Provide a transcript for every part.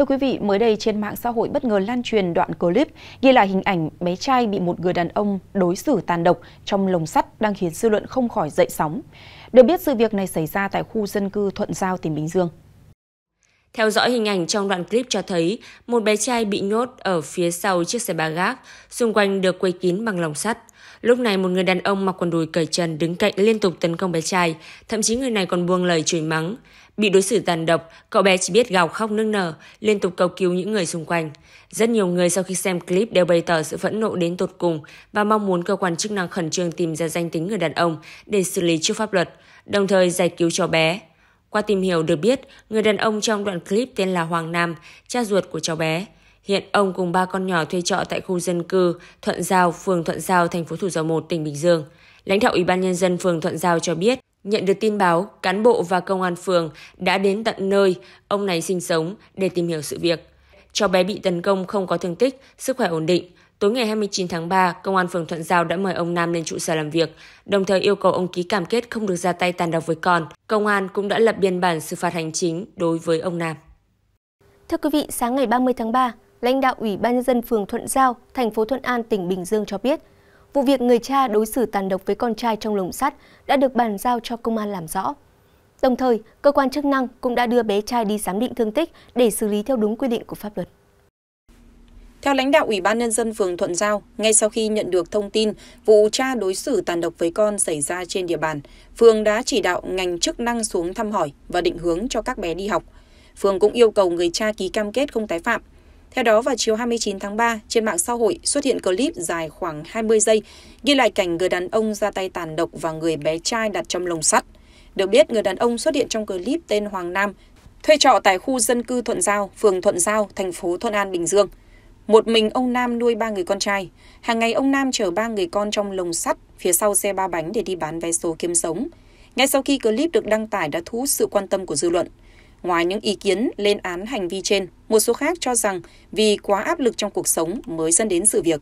Thưa quý vị, mới đây trên mạng xã hội bất ngờ lan truyền đoạn clip ghi lại hình ảnh bé trai bị một người đàn ông đối xử tàn độc trong lồng sắt đang khiến dư luận không khỏi dậy sóng. Được biết sự việc này xảy ra tại khu dân cư Thuận Giao, tỉnh Bình Dương. Theo dõi hình ảnh trong đoạn clip cho thấy một bé trai bị nhốt ở phía sau chiếc xe ba gác, xung quanh được quây kín bằng lồng sắt. Lúc này một người đàn ông mặc quần đùi cởi trần đứng cạnh liên tục tấn công bé trai, thậm chí người này còn buông lời chửi mắng. Bị đối xử tàn độc, cậu bé chỉ biết gào khóc nức nở, liên tục cầu cứu những người xung quanh. Rất nhiều người sau khi xem clip đều bày tỏ sự phẫn nộ đến tột cùng và mong muốn cơ quan chức năng khẩn trương tìm ra danh tính người đàn ông để xử lý trước pháp luật, đồng thời giải cứu cháu bé. Qua tìm hiểu được biết, người đàn ông trong đoạn clip tên là Hoàng Nam, cha ruột của cháu bé. Hiện ông cùng ba con nhỏ thuê trọ tại khu dân cư Thuận Giao, phường Thuận Giao, thành phố Thủ Dầu Một, tỉnh Bình Dương. Lãnh đạo Ủy ban Nhân dân phường Thuận Giao cho biết, nhận được tin báo, cán bộ và công an phường đã đến tận nơi ông này sinh sống để tìm hiểu sự việc. Cháu bé bị tấn công không có thương tích, sức khỏe ổn định. Tối ngày 29 tháng 3, công an phường Thuận Giao đã mời ông Nam lên trụ sở làm việc, đồng thời yêu cầu ông ký cam kết không được ra tay tàn độc với con. Công an cũng đã lập biên bản xử phạt hành chính đối với ông Nam. Thưa quý vị, sáng ngày 30 tháng 3, lãnh đạo Ủy ban Nhân dân phường Thuận Giao, thành phố Thuận An, tỉnh Bình Dương cho biết, vụ việc người cha đối xử tàn độc với con trai trong lồng sắt đã được bàn giao cho công an làm rõ. Đồng thời, cơ quan chức năng cũng đã đưa bé trai đi giám định thương tích để xử lý theo đúng quy định của pháp luật. Theo lãnh đạo Ủy ban Nhân dân phường Thuận Giao, ngay sau khi nhận được thông tin vụ cha đối xử tàn độc với con xảy ra trên địa bàn, phường đã chỉ đạo ngành chức năng xuống thăm hỏi và định hướng cho các bé đi học. Phường cũng yêu cầu người cha ký cam kết không tái phạm. Theo đó, vào chiều 29 tháng 3, trên mạng xã hội xuất hiện clip dài khoảng 20 giây ghi lại cảnh người đàn ông ra tay tàn độc và người bé trai đặt trong lồng sắt. Được biết, người đàn ông xuất hiện trong clip tên Hoàng Nam, thuê trọ tại khu dân cư Thuận Giao, phường Thuận Giao, thành phố Thuận An, Bình Dương. Một mình ông Nam nuôi 3 người con trai. Hàng ngày ông Nam chở 3 người con trong lồng sắt phía sau xe ba bánh để đi bán vé số kiếm sống. Ngay sau khi clip được đăng tải đã thu hút sự quan tâm của dư luận. Ngoài những ý kiến lên án hành vi trên, một số khác cho rằng vì quá áp lực trong cuộc sống mới dẫn đến sự việc.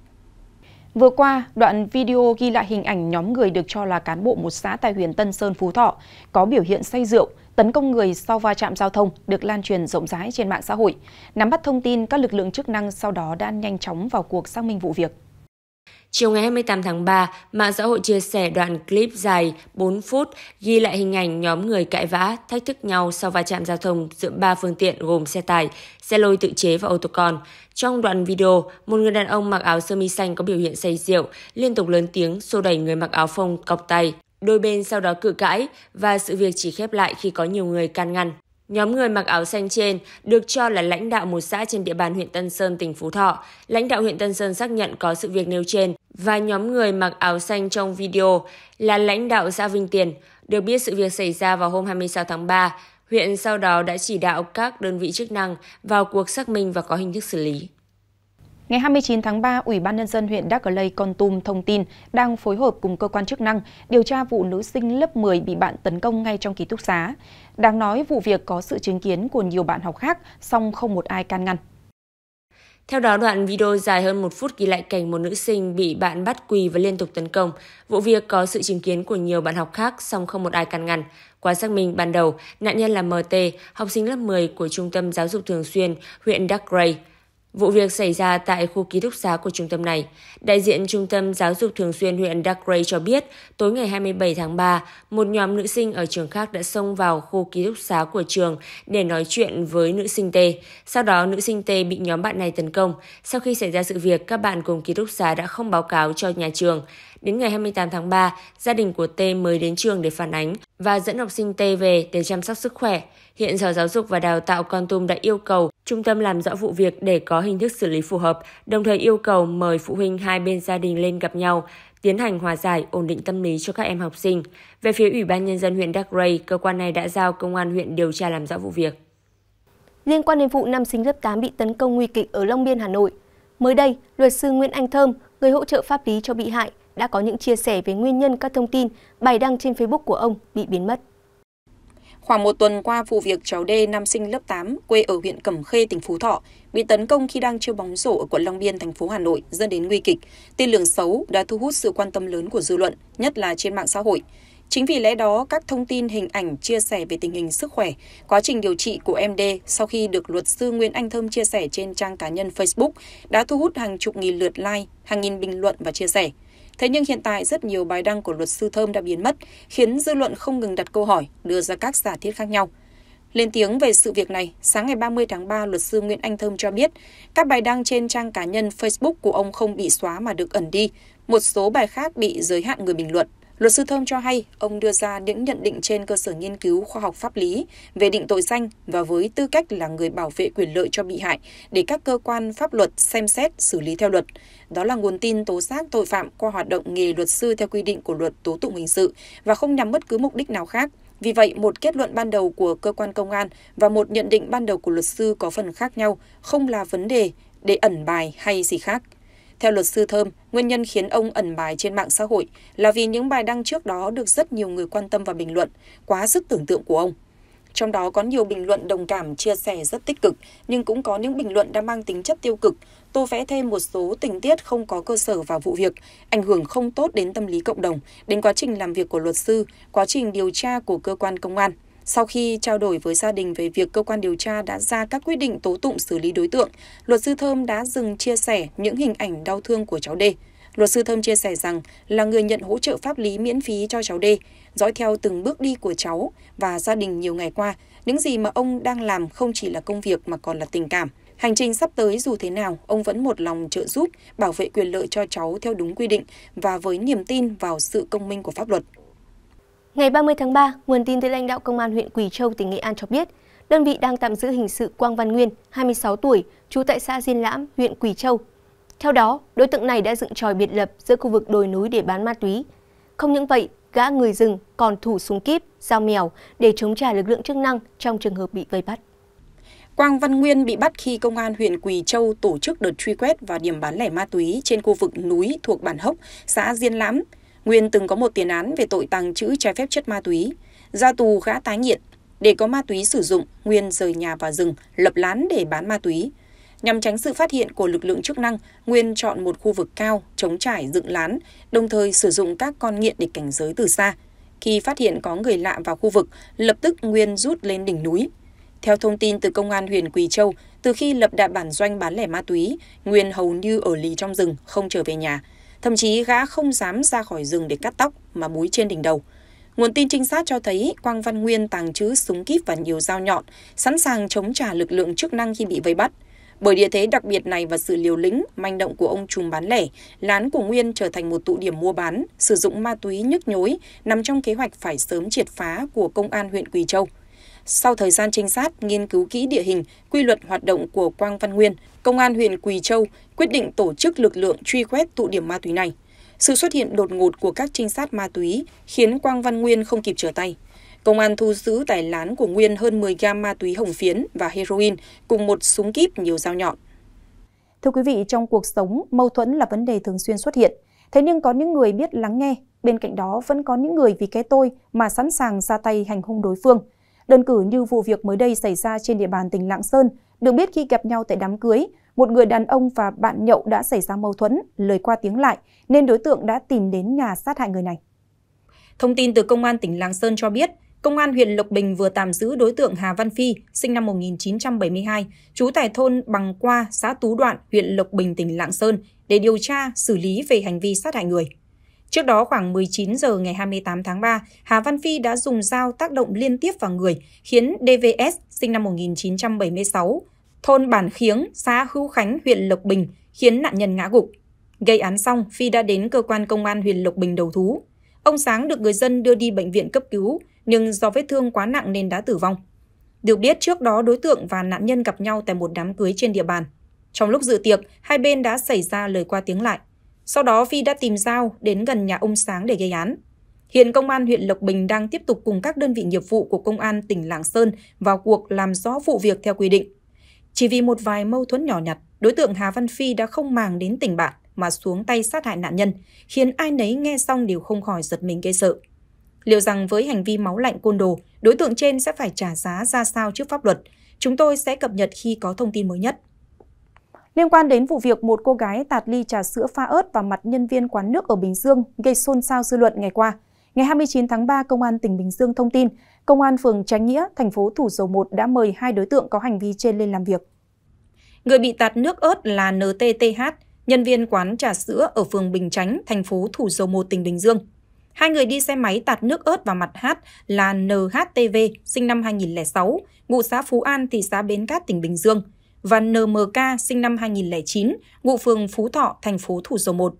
Vừa qua, đoạn video ghi lại hình ảnh nhóm người được cho là cán bộ một xã tại huyện Tân Sơn, Phú Thọ có biểu hiện say rượu, tấn công người sau va chạm giao thông được lan truyền rộng rãi trên mạng xã hội. Nắm bắt thông tin, các lực lượng chức năng sau đó đã nhanh chóng vào cuộc xác minh vụ việc. Chiều ngày 28 tháng 3, mạng xã hội chia sẻ đoạn clip dài 4 phút ghi lại hình ảnh nhóm người cãi vã, thách thức nhau sau va chạm giao thông giữa 3 phương tiện gồm xe tải, xe lôi tự chế và ô tô con. Trong đoạn video, một người đàn ông mặc áo sơ mi xanh có biểu hiện say rượu, liên tục lớn tiếng xô đẩy người mặc áo phông cộc tay. Đôi bên sau đó cự cãi và sự việc chỉ khép lại khi có nhiều người can ngăn. Nhóm người mặc áo xanh trên được cho là lãnh đạo một xã trên địa bàn huyện Tân Sơn, tỉnh Phú Thọ. Lãnh đạo huyện Tân Sơn xác nhận có sự việc nêu trên và nhóm người mặc áo xanh trong video là lãnh đạo xã Vinh Tiền. Được biết sự việc xảy ra vào hôm 26 tháng 3, huyện sau đó đã chỉ đạo các đơn vị chức năng vào cuộc xác minh và có hình thức xử lý. Ngày 29 tháng 3, Ủy ban Nhân dân huyện Đắc Lây, Kon Tum thông tin đang phối hợp cùng cơ quan chức năng điều tra vụ nữ sinh lớp 10 bị bạn tấn công ngay trong ký túc xá. Đáng nói, vụ việc có sự chứng kiến của nhiều bạn học khác, song không một ai can ngăn. Theo đó, đoạn video dài hơn 1 phút ghi lại cảnh một nữ sinh bị bạn bắt quỳ và liên tục tấn công. Vụ việc có sự chứng kiến của nhiều bạn học khác, song không một ai can ngăn. Qua xác minh ban đầu, nạn nhân là MT, học sinh lớp 10 của Trung tâm Giáo dục Thường xuyên, huyện Đắc Lây. Vụ việc xảy ra tại khu ký túc xá của trung tâm này. Đại diện Trung tâm Giáo dục Thường xuyên huyện Đắc Lây cho biết, tối ngày 27 tháng 3, một nhóm nữ sinh ở trường khác đã xông vào khu ký túc xá của trường để nói chuyện với nữ sinh T. Sau đó, nữ sinh T bị nhóm bạn này tấn công. Sau khi xảy ra sự việc, các bạn cùng ký túc xá đã không báo cáo cho nhà trường. Đến ngày 28 tháng 3, gia đình của T mới đến trường để phản ánh và dẫn học sinh T về để chăm sóc sức khỏe. Hiện Sở Giáo dục và Đào tạo Kon Tum đã yêu cầu trung tâm làm rõ vụ việc để có hình thức xử lý phù hợp, đồng thời yêu cầu mời phụ huynh hai bên gia đình lên gặp nhau, tiến hành hòa giải, ổn định tâm lý cho các em học sinh. Về phía Ủy ban Nhân dân huyện Đắc Lây, cơ quan này đã giao công an huyện điều tra làm rõ vụ việc. Liên quan đến vụ nam sinh lớp 8 bị tấn công nguy kịch ở Long Biên, Hà Nội, mới đây, luật sư Nguyễn Anh Thơm, người hỗ trợ pháp lý cho bị hại, đã có những chia sẻ về nguyên nhân các thông tin bài đăng trên Facebook của ông bị biến mất. Khoảng một tuần qua, vụ việc cháu D, nam sinh lớp 8, quê ở huyện Cẩm Khê, tỉnh Phú Thọ, bị tấn công khi đang chơi bóng rổ ở quận Long Biên, thành phố Hà Nội, dẫn đến nguy kịch, tin lượng xấu đã thu hút sự quan tâm lớn của dư luận, nhất là trên mạng xã hội. Chính vì lẽ đó, các thông tin hình ảnh chia sẻ về tình hình sức khỏe, quá trình điều trị của MD sau khi được luật sư Nguyễn Anh Thơm chia sẻ trên trang cá nhân Facebook đã thu hút hàng chục nghìn lượt like, hàng nghìn bình luận và chia sẻ. Thế nhưng hiện tại rất nhiều bài đăng của luật sư Thơm đã biến mất, khiến dư luận không ngừng đặt câu hỏi, đưa ra các giả thiết khác nhau. Lên tiếng về sự việc này, sáng ngày 30 tháng 3, luật sư Nguyễn Anh Thơm cho biết các bài đăng trên trang cá nhân Facebook của ông không bị xóa mà được ẩn đi, một số bài khác bị giới hạn người bình luận. Luật sư Thơm cho hay, ông đưa ra những nhận định trên cơ sở nghiên cứu khoa học pháp lý về định tội danh và với tư cách là người bảo vệ quyền lợi cho bị hại để các cơ quan pháp luật xem xét xử lý theo luật. Đó là nguồn tin tố giác tội phạm qua hoạt động nghề luật sư theo quy định của luật tố tụng hình sự và không nhằm bất cứ mục đích nào khác. Vì vậy, một kết luận ban đầu của cơ quan công an và một nhận định ban đầu của luật sư có phần khác nhau, không là vấn đề để ẩn bài hay gì khác. Theo luật sư Thơm, nguyên nhân khiến ông ẩn bài trên mạng xã hội là vì những bài đăng trước đó được rất nhiều người quan tâm và bình luận, quá sức tưởng tượng của ông. Trong đó có nhiều bình luận đồng cảm, chia sẻ rất tích cực, nhưng cũng có những bình luận đã mang tính chất tiêu cực, tô vẽ thêm một số tình tiết không có cơ sở vào vụ việc, ảnh hưởng không tốt đến tâm lý cộng đồng, đến quá trình làm việc của luật sư, quá trình điều tra của cơ quan công an. Sau khi trao đổi với gia đình về việc cơ quan điều tra đã ra các quyết định tố tụng xử lý đối tượng, luật sư Thơm đã dừng chia sẻ những hình ảnh đau thương của cháu D. Luật sư Thơm chia sẻ rằng là người nhận hỗ trợ pháp lý miễn phí cho cháu D, dõi theo từng bước đi của cháu và gia đình nhiều ngày qua. Những gì mà ông đang làm không chỉ là công việc mà còn là tình cảm. Hành trình sắp tới dù thế nào, ông vẫn một lòng trợ giúp, bảo vệ quyền lợi cho cháu theo đúng quy định và với niềm tin vào sự công minh của pháp luật. Ngày 30 tháng 3, nguồn tin từ lãnh đạo Công an huyện Quỳ Châu, tỉnh Nghệ An cho biết, đơn vị đang tạm giữ hình sự Quang Văn Nguyên, 26 tuổi, trú tại xã Diên Lãm, huyện Quỳ Châu. Theo đó, đối tượng này đã dựng chòi biệt lập giữa khu vực đồi núi để bán ma túy. Không những vậy, gã người rừng còn thủ súng kíp, dao mèo để chống trả lực lượng chức năng trong trường hợp bị vây bắt. Quang Văn Nguyên bị bắt khi Công an huyện Quỳ Châu tổ chức đợt truy quét và điểm bán lẻ ma túy trên khu vực núi thuộc bản Hốc, xã Diên Lãm. Nguyên từng có một tiền án về tội tàng trữ trái phép chất ma túy. Ra tù gã tái nghiện. Để có ma túy sử dụng, Nguyên rời nhà vào rừng, lập lán để bán ma túy. Nhằm tránh sự phát hiện của lực lượng chức năng, Nguyên chọn một khu vực cao, trống trải dựng lán, đồng thời sử dụng các con nghiện để cảnh giới từ xa. Khi phát hiện có người lạ vào khu vực, lập tức Nguyên rút lên đỉnh núi. Theo thông tin từ Công an huyện Quỳ Châu, từ khi lập đại bản doanh bán lẻ ma túy, Nguyên hầu như ở lì trong rừng, không trở về nhà. Thậm chí gã không dám ra khỏi rừng để cắt tóc mà búi trên đỉnh đầu. Nguồn tin trinh sát cho thấy Quang Văn Nguyên tàng trữ súng kíp và nhiều dao nhọn, sẵn sàng chống trả lực lượng chức năng khi bị vây bắt. Bởi địa thế đặc biệt này và sự liều lĩnh, manh động của ông trùm bán lẻ, lán của Nguyên trở thành một tụ điểm mua bán, sử dụng ma túy nhức nhối, nằm trong kế hoạch phải sớm triệt phá của Công an huyện Quỳ Châu. Sau thời gian trinh sát, nghiên cứu kỹ địa hình, quy luật hoạt động của Quang Văn Nguyên, Công an huyện Quỳ Châu quyết định tổ chức lực lượng truy quét tụ điểm ma túy này. Sự xuất hiện đột ngột của các trinh sát ma túy khiến Quang Văn Nguyên không kịp trở tay. Công an thu giữ tại lán của Nguyên hơn 10 gam ma túy hồng phiến và heroin cùng một súng kíp, nhiều dao nhọn. Thưa quý vị, trong cuộc sống, mâu thuẫn là vấn đề thường xuyên xuất hiện. Thế nhưng có những người biết lắng nghe, bên cạnh đó vẫn có những người vì cái tôi mà sẵn sàng ra tay hành hung đối phương. Đơn cử như vụ việc mới đây xảy ra trên địa bàn tỉnh Lạng Sơn, được biết khi gặp nhau tại đám cưới, một người đàn ông và bạn nhậu đã xảy ra mâu thuẫn, lời qua tiếng lại, nên đối tượng đã tìm đến nhà sát hại người này. Thông tin từ Công an tỉnh Lạng Sơn cho biết, Công an huyện Lộc Bình vừa tạm giữ đối tượng Hà Văn Phi, sinh năm 1972, trú tại thôn Bằng Qua, xã Tú Đoạn, huyện Lộc Bình, tỉnh Lạng Sơn, để điều tra, xử lý về hành vi sát hại người. Trước đó khoảng 19 giờ ngày 28 tháng 3, Hà Văn Phi đã dùng dao tác động liên tiếp vào người, khiến DVS, sinh năm 1976, thôn Bản Khiếng, xã Hữu Khánh, huyện Lộc Bình, khiến nạn nhân ngã gục. Gây án xong, Phi đã đến cơ quan công an huyện Lộc Bình đầu thú. Ông Sáng được người dân đưa đi bệnh viện cấp cứu, nhưng do vết thương quá nặng nên đã tử vong. Được biết trước đó đối tượng và nạn nhân gặp nhau tại một đám cưới trên địa bàn. Trong lúc dự tiệc, hai bên đã xảy ra lời qua tiếng lại. Sau đó Phi đã tìm dao đến gần nhà ông Sáng để gây án. Hiện Công an huyện Lộc Bình đang tiếp tục cùng các đơn vị nghiệp vụ của Công an tỉnh Lạng Sơn vào cuộc làm rõ vụ việc theo quy định. Chỉ vì một vài mâu thuẫn nhỏ nhặt, đối tượng Hà Văn Phi đã không màng đến tình bạn mà xuống tay sát hại nạn nhân, khiến ai nấy nghe xong đều không khỏi giật mình ghê sợ. Liệu rằng với hành vi máu lạnh côn đồ, đối tượng trên sẽ phải trả giá ra sao trước pháp luật? Chúng tôi sẽ cập nhật khi có thông tin mới nhất. Liên quan đến vụ việc một cô gái tạt ly trà sữa pha ớt vào mặt nhân viên quán nước ở Bình Dương gây xôn xao dư luận ngày qua, Ngày 29 tháng 3, Công an tỉnh Bình Dương thông tin, Công an phường Chánh Nghĩa, thành phố Thủ Dầu Một đã mời hai đối tượng có hành vi trên lên làm việc. Người bị tạt nước ớt là NTTH, nhân viên quán trà sữa ở phường Bình Chánh, thành phố Thủ Dầu Một, tỉnh Bình Dương. Hai người đi xe máy tạt nước ớt vào mặt Hát là NHTV, sinh năm 2006, ngụ xã Phú An, thị xã Bến Cát, tỉnh Bình Dương, và NMK, sinh năm 2009, ngụ phường Phú Thọ, thành phố Thủ Dầu Một.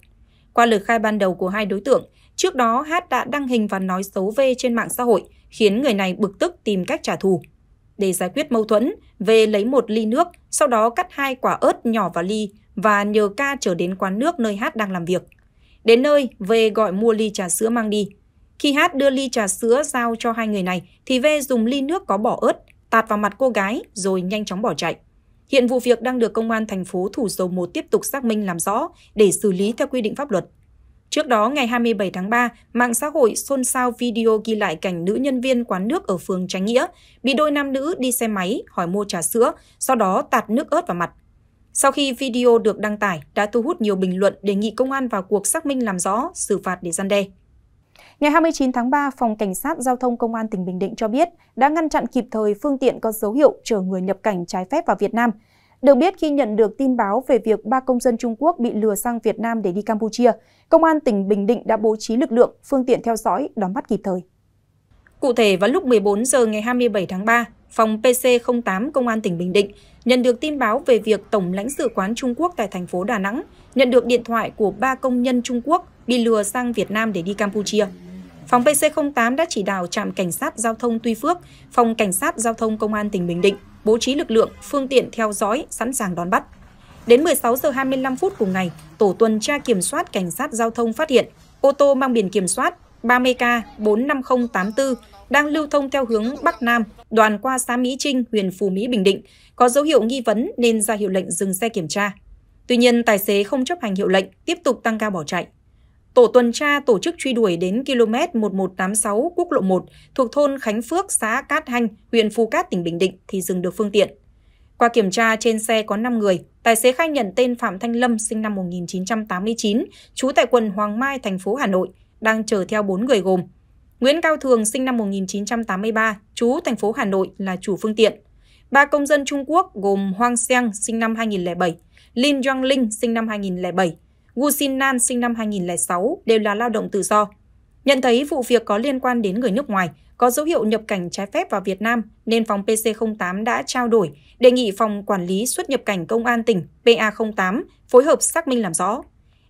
Qua lời khai ban đầu của hai đối tượng, trước đó Hát đã đăng hình và nói xấu V trên mạng xã hội, khiến người này bực tức tìm cách trả thù. Để giải quyết mâu thuẫn, V lấy một ly nước, sau đó cắt hai quả ớt nhỏ vào ly và nhờ Ca trở đến quán nước nơi Hát đang làm việc. Đến nơi, V gọi mua ly trà sữa mang đi. Khi Hát đưa ly trà sữa giao cho hai người này, thì V dùng ly nước có bỏ ớt, tạt vào mặt cô gái rồi nhanh chóng bỏ chạy. Hiện vụ việc đang được Công an thành phố Thủ Dầu Một tiếp tục xác minh làm rõ để xử lý theo quy định pháp luật. Trước đó, ngày 27 tháng 3, mạng xã hội xôn xao video ghi lại cảnh nữ nhân viên quán nước ở phường Chánh Nghĩa bị đôi nam nữ đi xe máy hỏi mua trà sữa, sau đó tạt nước ớt vào mặt. Sau khi video được đăng tải, đã thu hút nhiều bình luận đề nghị công an vào cuộc xác minh làm rõ, xử phạt để răn đe. Ngày 29 tháng 3, Phòng Cảnh sát Giao thông Công an tỉnh Bình Định cho biết đã ngăn chặn kịp thời phương tiện có dấu hiệu chở người nhập cảnh trái phép vào Việt Nam. Được biết, khi nhận được tin báo về việc 3 công dân Trung Quốc bị lừa sang Việt Nam để đi Campuchia, Công an tỉnh Bình Định đã bố trí lực lượng, phương tiện theo dõi, đón bắt kịp thời. Cụ thể, vào lúc 14 giờ ngày 27 tháng 3, Phòng PC08 Công an tỉnh Bình Định nhận được tin báo về việc Tổng lãnh sự quán Trung Quốc tại thành phố Đà Nẵng nhận được điện thoại của 3 công nhân Trung Quốc bị lừa sang Việt Nam để đi Campuchia. Phòng PC08 đã chỉ đạo Trạm Cảnh sát Giao thông Tuy Phước, Phòng Cảnh sát Giao thông Công an tỉnh Bình Định bố trí lực lượng, phương tiện theo dõi, sẵn sàng đón bắt. Đến 16 giờ 25 phút cùng ngày, tổ tuần tra kiểm soát Cảnh sát Giao thông phát hiện ô tô mang biển kiểm soát 30K45084 đang lưu thông theo hướng Bắc Nam, đoạn qua xã Mỹ Trinh, huyện Phú Mỹ, Bình Định, có dấu hiệu nghi vấn nên ra hiệu lệnh dừng xe kiểm tra. Tuy nhiên, tài xế không chấp hành hiệu lệnh, tiếp tục tăng ga bỏ chạy. Tổ tuần tra tổ chức truy đuổi đến km 1186 quốc lộ 1 thuộc thôn Khánh Phước, xã Cát Hanh, huyện Phú Cát, tỉnh Bình Định thì dừng được phương tiện. Qua kiểm tra, trên xe có 5 người, tài xế khai nhận tên Phạm Thanh Lâm, sinh năm 1989, trú tại quận Hoàng Mai, thành phố Hà Nội, đang chở theo 4 người gồm Nguyễn Cao Thường, sinh năm 1983, trú thành phố Hà Nội là chủ phương tiện. 3 công dân Trung Quốc gồm Hoàng Xeang, sinh năm 2007, Lin Zhang Ling, sinh năm 2007, Gu Xin Nan, sinh năm 2006, đều là lao động tự do. Nhận thấy vụ việc có liên quan đến người nước ngoài, có dấu hiệu nhập cảnh trái phép vào Việt Nam, nên phòng PC08 đã trao đổi, đề nghị phòng quản lý xuất nhập cảnh Công an tỉnh PA08 phối hợp xác minh làm rõ.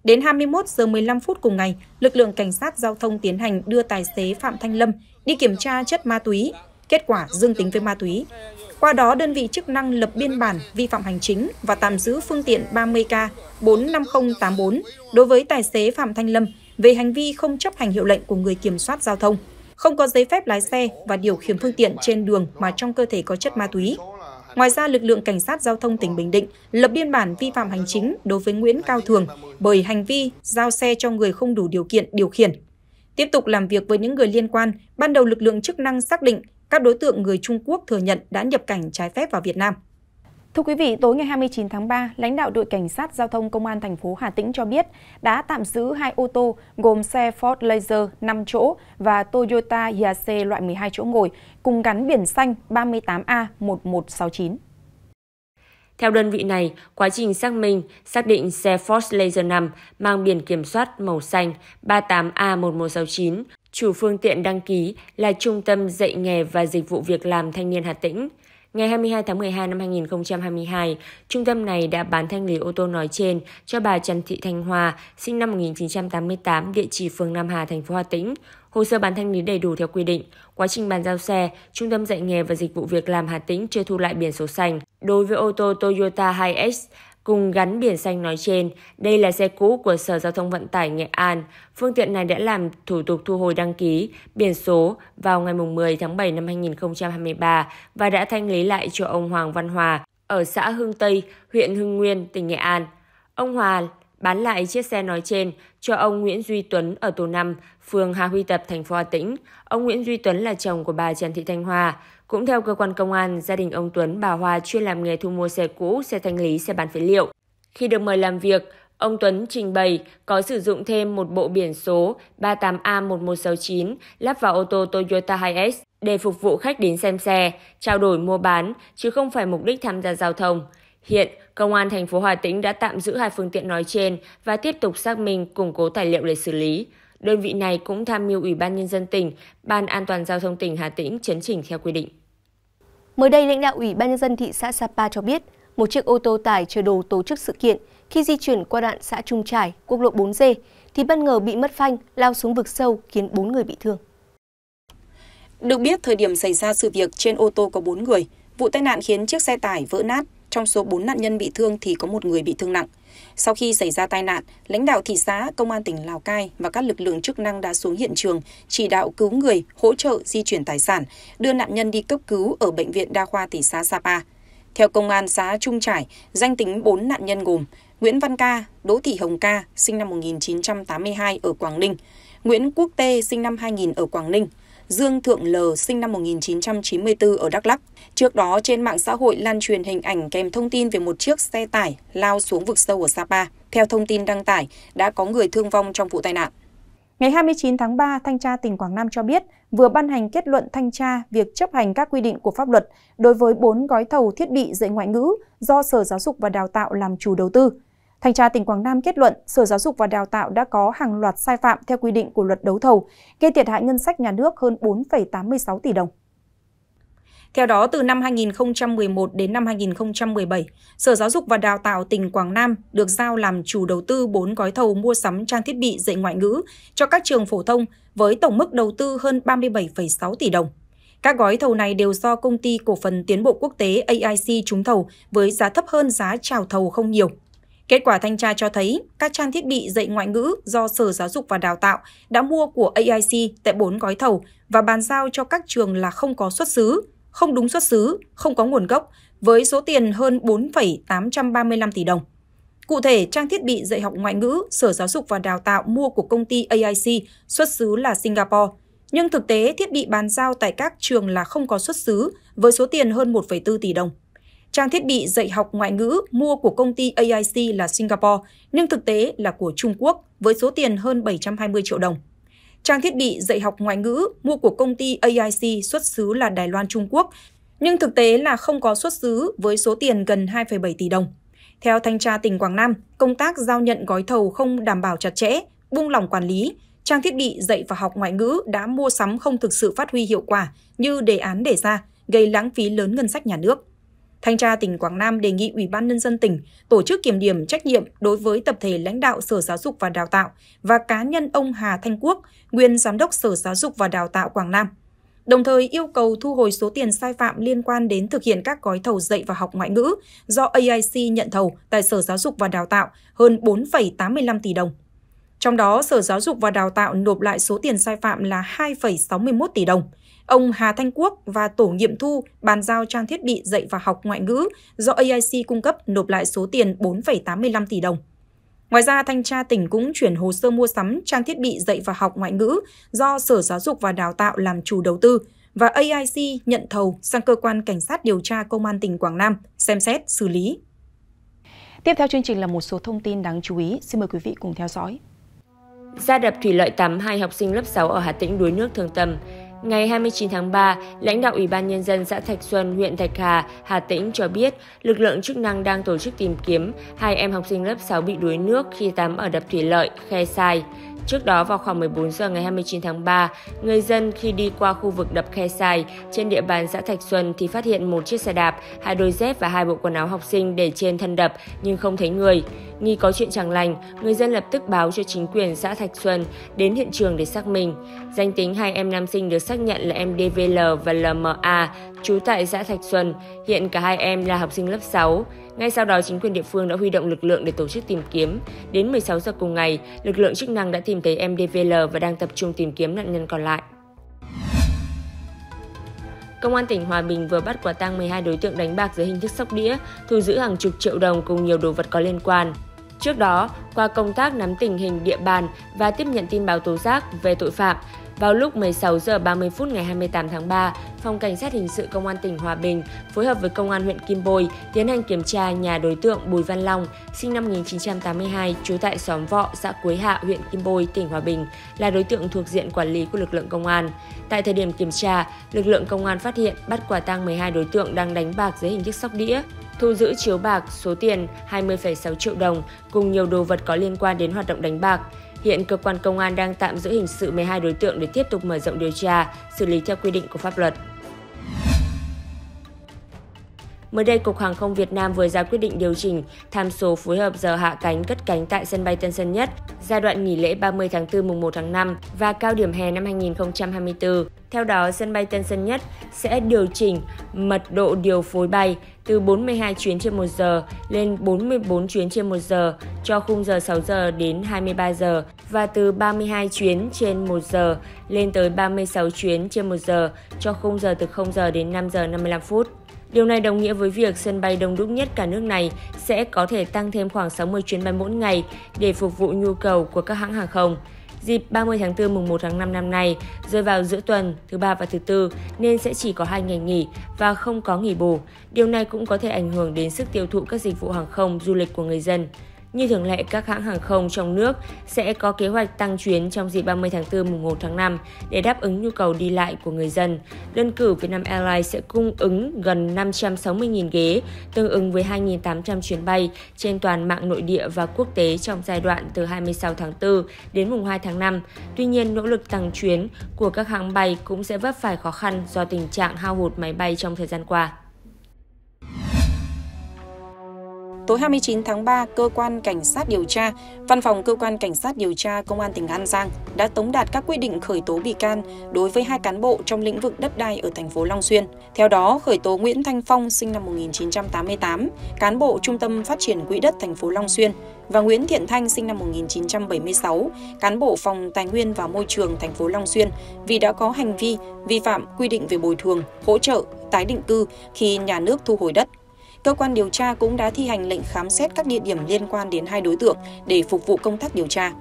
Đến 21 giờ 15 phút cùng ngày, lực lượng Cảnh sát Giao thông tiến hành đưa tài xế Phạm Thanh Lâm đi kiểm tra chất ma túy, kết quả dương tính với ma túy. Qua đó, đơn vị chức năng lập biên bản vi phạm hành chính và tạm giữ phương tiện 30K45084 đối với tài xế Phạm Thanh Lâm về hành vi không chấp hành hiệu lệnh của người kiểm soát giao thông, không có giấy phép lái xe và điều khiển phương tiện trên đường mà trong cơ thể có chất ma túy. Ngoài ra, lực lượng Cảnh sát Giao thông tỉnh Bình Định lập biên bản vi phạm hành chính đối với Nguyễn Cao Thường bởi hành vi giao xe cho người không đủ điều kiện điều khiển. Tiếp tục làm việc với những người liên quan, ban đầu lực lượng chức năng xác định các đối tượng người Trung Quốc thừa nhận đã nhập cảnh trái phép vào Việt Nam. Thưa quý vị, tối ngày 29 tháng 3, lãnh đạo đội Cảnh sát Giao thông Công an thành phố Hà Tĩnh cho biết đã tạm giữ 2 ô tô gồm xe Ford Laser 5 chỗ và Toyota Yaris loại 12 chỗ ngồi cùng gắn biển xanh 38A1169. Theo đơn vị này, quá trình xác minh, xác định xe Ford Laser 5 mang biển kiểm soát màu xanh 38A1169, chủ phương tiện đăng ký là Trung tâm Dạy nghề và Dịch vụ Việc làm Thanh niên Hà Tĩnh. Ngày 22 tháng 12 năm 2022, trung tâm này đã bán thanh lý ô tô nói trên cho bà Trần Thị Thanh Hòa, sinh năm 1988, địa chỉ phường Nam Hà, thành phố Hà Tĩnh. Hồ sơ bán thanh lý đầy đủ theo quy định. Quá trình bàn giao xe, Trung tâm Dạy nghề và Dịch vụ Việc làm Hà Tĩnh chưa thu lại biển số xanh. Đối với ô tô Toyota Hiace cùng gắn biển xanh nói trên, đây là xe cũ của Sở Giao thông Vận tải Nghệ An. Phương tiện này đã làm thủ tục thu hồi đăng ký, biển số vào ngày 10 tháng 7 năm 2023 và đã thanh lý lại cho ông Hoàng Văn Hòa ở xã Hưng Tây, huyện Hưng Nguyên, tỉnh Nghệ An. Ông Hòa bán lại chiếc xe nói trên cho ông Nguyễn Duy Tuấn ở tổ 5, phường Hà Huy Tập, thành phố Hà Tĩnh. Ông Nguyễn Duy Tuấn là chồng của bà Trần Thị Thanh Hòa. Cũng theo cơ quan công an, gia đình ông Tuấn, bà Hòa chuyên làm nghề thu mua xe cũ, xe thanh lý, xe bán phế liệu. Khi được mời làm việc, Ông Tuấn trình bày có sử dụng thêm một bộ biển số 38A1169 lắp vào ô tô Toyota Hiace để phục vụ khách đến xem xe, trao đổi mua bán, chứ không phải mục đích tham gia giao thông. Hiện, Công an thành phố Hà Tĩnh đã tạm giữ hai phương tiện nói trên và tiếp tục xác minh, củng cố tài liệu để xử lý. Đơn vị này cũng tham mưu Ủy ban Nhân dân tỉnh, Ban An toàn Giao thông tỉnh Hà Tĩnh chấn chỉnh theo quy định. Mới đây, lãnh đạo Ủy ban Nhân dân thị xã Sapa cho biết, một chiếc ô tô tải chở đồ tổ chức sự kiện khi di chuyển qua đoạn xã Trung Trải, quốc lộ 4D, thì bất ngờ bị mất phanh, lao xuống vực sâu khiến 4 người bị thương. Được biết, thời điểm xảy ra sự việc trên ô tô có 4 người, vụ tai nạn khiến chiếc xe tải vỡ nát. Trong số 4 nạn nhân bị thương thì có một người bị thương nặng. Sau khi xảy ra tai nạn, lãnh đạo thị xã, công an tỉnh Lào Cai và các lực lượng chức năng đã xuống hiện trường, chỉ đạo cứu người, hỗ trợ di chuyển tài sản, đưa nạn nhân đi cấp cứu ở Bệnh viện Đa khoa thị xã Sapa. Theo công an xã Trung Trải, danh tính 4 nạn nhân gồm Nguyễn Văn Ca, Đỗ Thị Hồng Ca, sinh năm 1982 ở Quảng Ninh, Nguyễn Quốc Tê, sinh năm 2000 ở Quảng Ninh, Dương Thượng Lờ, sinh năm 1994 ở Đắk Lắk. Trước đó, trên mạng xã hội lan truyền hình ảnh kèm thông tin về một chiếc xe tải lao xuống vực sâu ở Sapa. Theo thông tin đăng tải, đã có người thương vong trong vụ tai nạn. Ngày 29 tháng 3, Thanh tra tỉnh Quảng Nam cho biết vừa ban hành kết luận thanh tra việc chấp hành các quy định của pháp luật đối với 4 gói thầu thiết bị dạy ngoại ngữ do Sở Giáo dục và Đào tạo làm chủ đầu tư. Thanh tra tỉnh Quảng Nam kết luận Sở Giáo dục và Đào tạo đã có hàng loạt sai phạm theo quy định của luật đấu thầu, gây thiệt hại ngân sách nhà nước hơn 4,86 tỷ đồng. Theo đó, từ năm 2011 đến năm 2017, Sở Giáo dục và Đào tạo tỉnh Quảng Nam được giao làm chủ đầu tư 4 gói thầu mua sắm trang thiết bị dạy ngoại ngữ cho các trường phổ thông với tổng mức đầu tư hơn 37,6 tỷ đồng. Các gói thầu này đều do Công ty Cổ phần Tiến bộ Quốc tế AIC trúng thầu với giá thấp hơn giá chào thầu không nhiều. Kết quả thanh tra cho thấy, các trang thiết bị dạy ngoại ngữ do Sở Giáo dục và Đào tạo đã mua của AIC tại 4 gói thầu và bàn giao cho các trường là không có xuất xứ, không đúng xuất xứ, không có nguồn gốc, với số tiền hơn 4,835 tỷ đồng. Cụ thể, trang thiết bị dạy học ngoại ngữ Sở Giáo dục và Đào tạo mua của công ty AIC xuất xứ là Singapore, nhưng thực tế thiết bị bàn giao tại các trường là không có xuất xứ với số tiền hơn 1,4 tỷ đồng. Trang thiết bị dạy học ngoại ngữ mua của công ty AIC là Singapore, nhưng thực tế là của Trung Quốc với số tiền hơn 720 triệu đồng. Trang thiết bị dạy học ngoại ngữ mua của công ty AIC xuất xứ là Đài Loan, Trung Quốc, nhưng thực tế là không có xuất xứ với số tiền gần 2,7 tỷ đồng. Theo Thanh tra tỉnh Quảng Nam, công tác giao nhận gói thầu không đảm bảo chặt chẽ, buông lỏng quản lý, trang thiết bị dạy và học ngoại ngữ đã mua sắm không thực sự phát huy hiệu quả như đề án đề ra, gây lãng phí lớn ngân sách nhà nước. Thanh tra tỉnh Quảng Nam đề nghị Ủy ban Nhân dân tỉnh tổ chức kiểm điểm trách nhiệm đối với tập thể lãnh đạo Sở Giáo dục và Đào tạo và cá nhân ông Hà Thanh Quốc, nguyên Giám đốc Sở Giáo dục và Đào tạo Quảng Nam. Đồng thời yêu cầu thu hồi số tiền sai phạm liên quan đến thực hiện các gói thầu dạy và học ngoại ngữ do AIC nhận thầu tại Sở Giáo dục và Đào tạo hơn 4,85 tỷ đồng. Trong đó, Sở Giáo dục và Đào tạo nộp lại số tiền sai phạm là 2,61 tỷ đồng. Ông Hà Thanh Quốc và tổ nghiệm thu bàn giao trang thiết bị dạy và học ngoại ngữ do AIC cung cấp nộp lại số tiền 4,85 tỷ đồng. Ngoài ra, Thanh tra tỉnh cũng chuyển hồ sơ mua sắm trang thiết bị dạy và học ngoại ngữ do Sở Giáo dục và Đào tạo làm chủ đầu tư và AIC nhận thầu sang Cơ quan Cảnh sát Điều tra Công an tỉnh Quảng Nam xem xét, xử lý. Tiếp theo chương trình là một số thông tin đáng chú ý. Xin mời quý vị cùng theo dõi. Ra đập thủy lợi tắm 2 học sinh lớp 6 ở Hà Tĩnh đuối nước thương tâm. Ngày 29 tháng 3, lãnh đạo Ủy ban Nhân dân xã Thạch Xuân, huyện Thạch Hà, Hà Tĩnh cho biết lực lượng chức năng đang tổ chức tìm kiếm 2 em học sinh lớp 6 bị đuối nước khi tắm ở đập thủy lợi Khe Sai. Trước đó, vào khoảng 14 giờ ngày 29 tháng 3, người dân khi đi qua khu vực đập Khe Sai trên địa bàn xã Thạch Xuân thì phát hiện một chiếc xe đạp, 2 đôi dép và 2 bộ quần áo học sinh để trên thân đập nhưng không thấy người. Nghi có chuyện chẳng lành, người dân lập tức báo cho chính quyền xã Thạch Xuân đến hiện trường để xác minh. Danh tính 2 em nam sinh được xác nhận là em DVL và LMA, trú tại xã Thạch Xuân. Hiện cả 2 em là học sinh lớp 6. Ngay sau đó, chính quyền địa phương đã huy động lực lượng để tổ chức tìm kiếm. Đến 16 giờ cùng ngày, lực lượng chức năng đã tìm thấy em DVL và đang tập trung tìm kiếm nạn nhân còn lại. Công an tỉnh Hòa Bình vừa bắt quả tang 12 đối tượng đánh bạc dưới hình thức sóc đĩa, thu giữ hàng chục triệu đồng cùng nhiều đồ vật có liên quan. Trước đó, qua công tác nắm tình hình địa bàn và tiếp nhận tin báo tố giác về tội phạm, vào lúc 16 giờ 30 phút ngày 28 tháng 3, Phòng Cảnh sát Hình sự Công an tỉnh Hòa Bình phối hợp với Công an huyện Kim Bôi tiến hành kiểm tra nhà đối tượng Bùi Văn Long, sinh năm 1982, trú tại xóm Vọ, xã Quế Hạ, huyện Kim Bôi, tỉnh Hòa Bình, là đối tượng thuộc diện quản lý của lực lượng công an. Tại thời điểm kiểm tra, lực lượng công an phát hiện bắt quả tang 12 đối tượng đang đánh bạc dưới hình thức sóc đĩa, thu giữ chiếu bạc số tiền 20,6 triệu đồng cùng nhiều đồ vật có liên quan đến hoạt động đánh bạc. Hiện cơ quan công an đang tạm giữ hình sự 12 đối tượng để tiếp tục mở rộng điều tra, xử lý theo quy định của pháp luật. Mới đây, Cục Hàng không Việt Nam vừa ra quyết định điều chỉnh tham số phối hợp giờ hạ cánh cất cánh tại sân bay Tân Sơn Nhất, giai đoạn nghỉ lễ 30 tháng 4 mùng 1 tháng 5 và cao điểm hè năm 2024. Theo đó, sân bay Tân Sơn Nhất sẽ điều chỉnh mật độ điều phối bay từ 42 chuyến trên 1 giờ lên 44 chuyến trên 1 giờ cho khung giờ 6 giờ đến 23 giờ và từ 32 chuyến trên 1 giờ lên tới 36 chuyến trên 1 giờ cho khung giờ từ 0 giờ đến 5 giờ 55 phút. Điều này đồng nghĩa với việc sân bay đông đúc nhất cả nước này sẽ có thể tăng thêm khoảng 60 chuyến bay mỗi ngày để phục vụ nhu cầu của các hãng hàng không. Dịp 30 tháng 4 mùng 1 tháng 5 năm nay rơi vào giữa tuần thứ ba và thứ tư nên sẽ chỉ có 2 ngày nghỉ và không có nghỉ bù. Điều này cũng có thể ảnh hưởng đến sức tiêu thụ các dịch vụ hàng không, du lịch của người dân. Như thường lệ, các hãng hàng không trong nước sẽ có kế hoạch tăng chuyến trong dịp 30 tháng 4 mùng 1 tháng 5 để đáp ứng nhu cầu đi lại của người dân. Đơn cử, Vietnam Airlines sẽ cung ứng gần 560.000 ghế, tương ứng với 2.800 chuyến bay trên toàn mạng nội địa và quốc tế trong giai đoạn từ 26 tháng 4 đến mùng 2 tháng 5. Tuy nhiên, nỗ lực tăng chuyến của các hãng bay cũng sẽ vấp phải khó khăn do tình trạng hao hụt máy bay trong thời gian qua. Tối 29 tháng 3, Cơ quan Cảnh sát điều tra, Văn phòng Cơ quan Cảnh sát điều tra Công an tỉnh An Giang đã tống đạt các quyết định khởi tố bị can đối với 2 cán bộ trong lĩnh vực đất đai ở thành phố Long Xuyên. Theo đó, khởi tố Nguyễn Thanh Phong sinh năm 1988, cán bộ Trung tâm Phát triển Quỹ đất thành phố Long Xuyên và Nguyễn Thiện Thanh sinh năm 1976, cán bộ Phòng Tài nguyên và Môi trường thành phố Long Xuyên vì đã có hành vi vi phạm quy định về bồi thường, hỗ trợ, tái định cư khi nhà nước thu hồi đất. Cơ quan điều tra cũng đã thi hành lệnh khám xét các địa điểm liên quan đến 2 đối tượng để phục vụ công tác điều tra.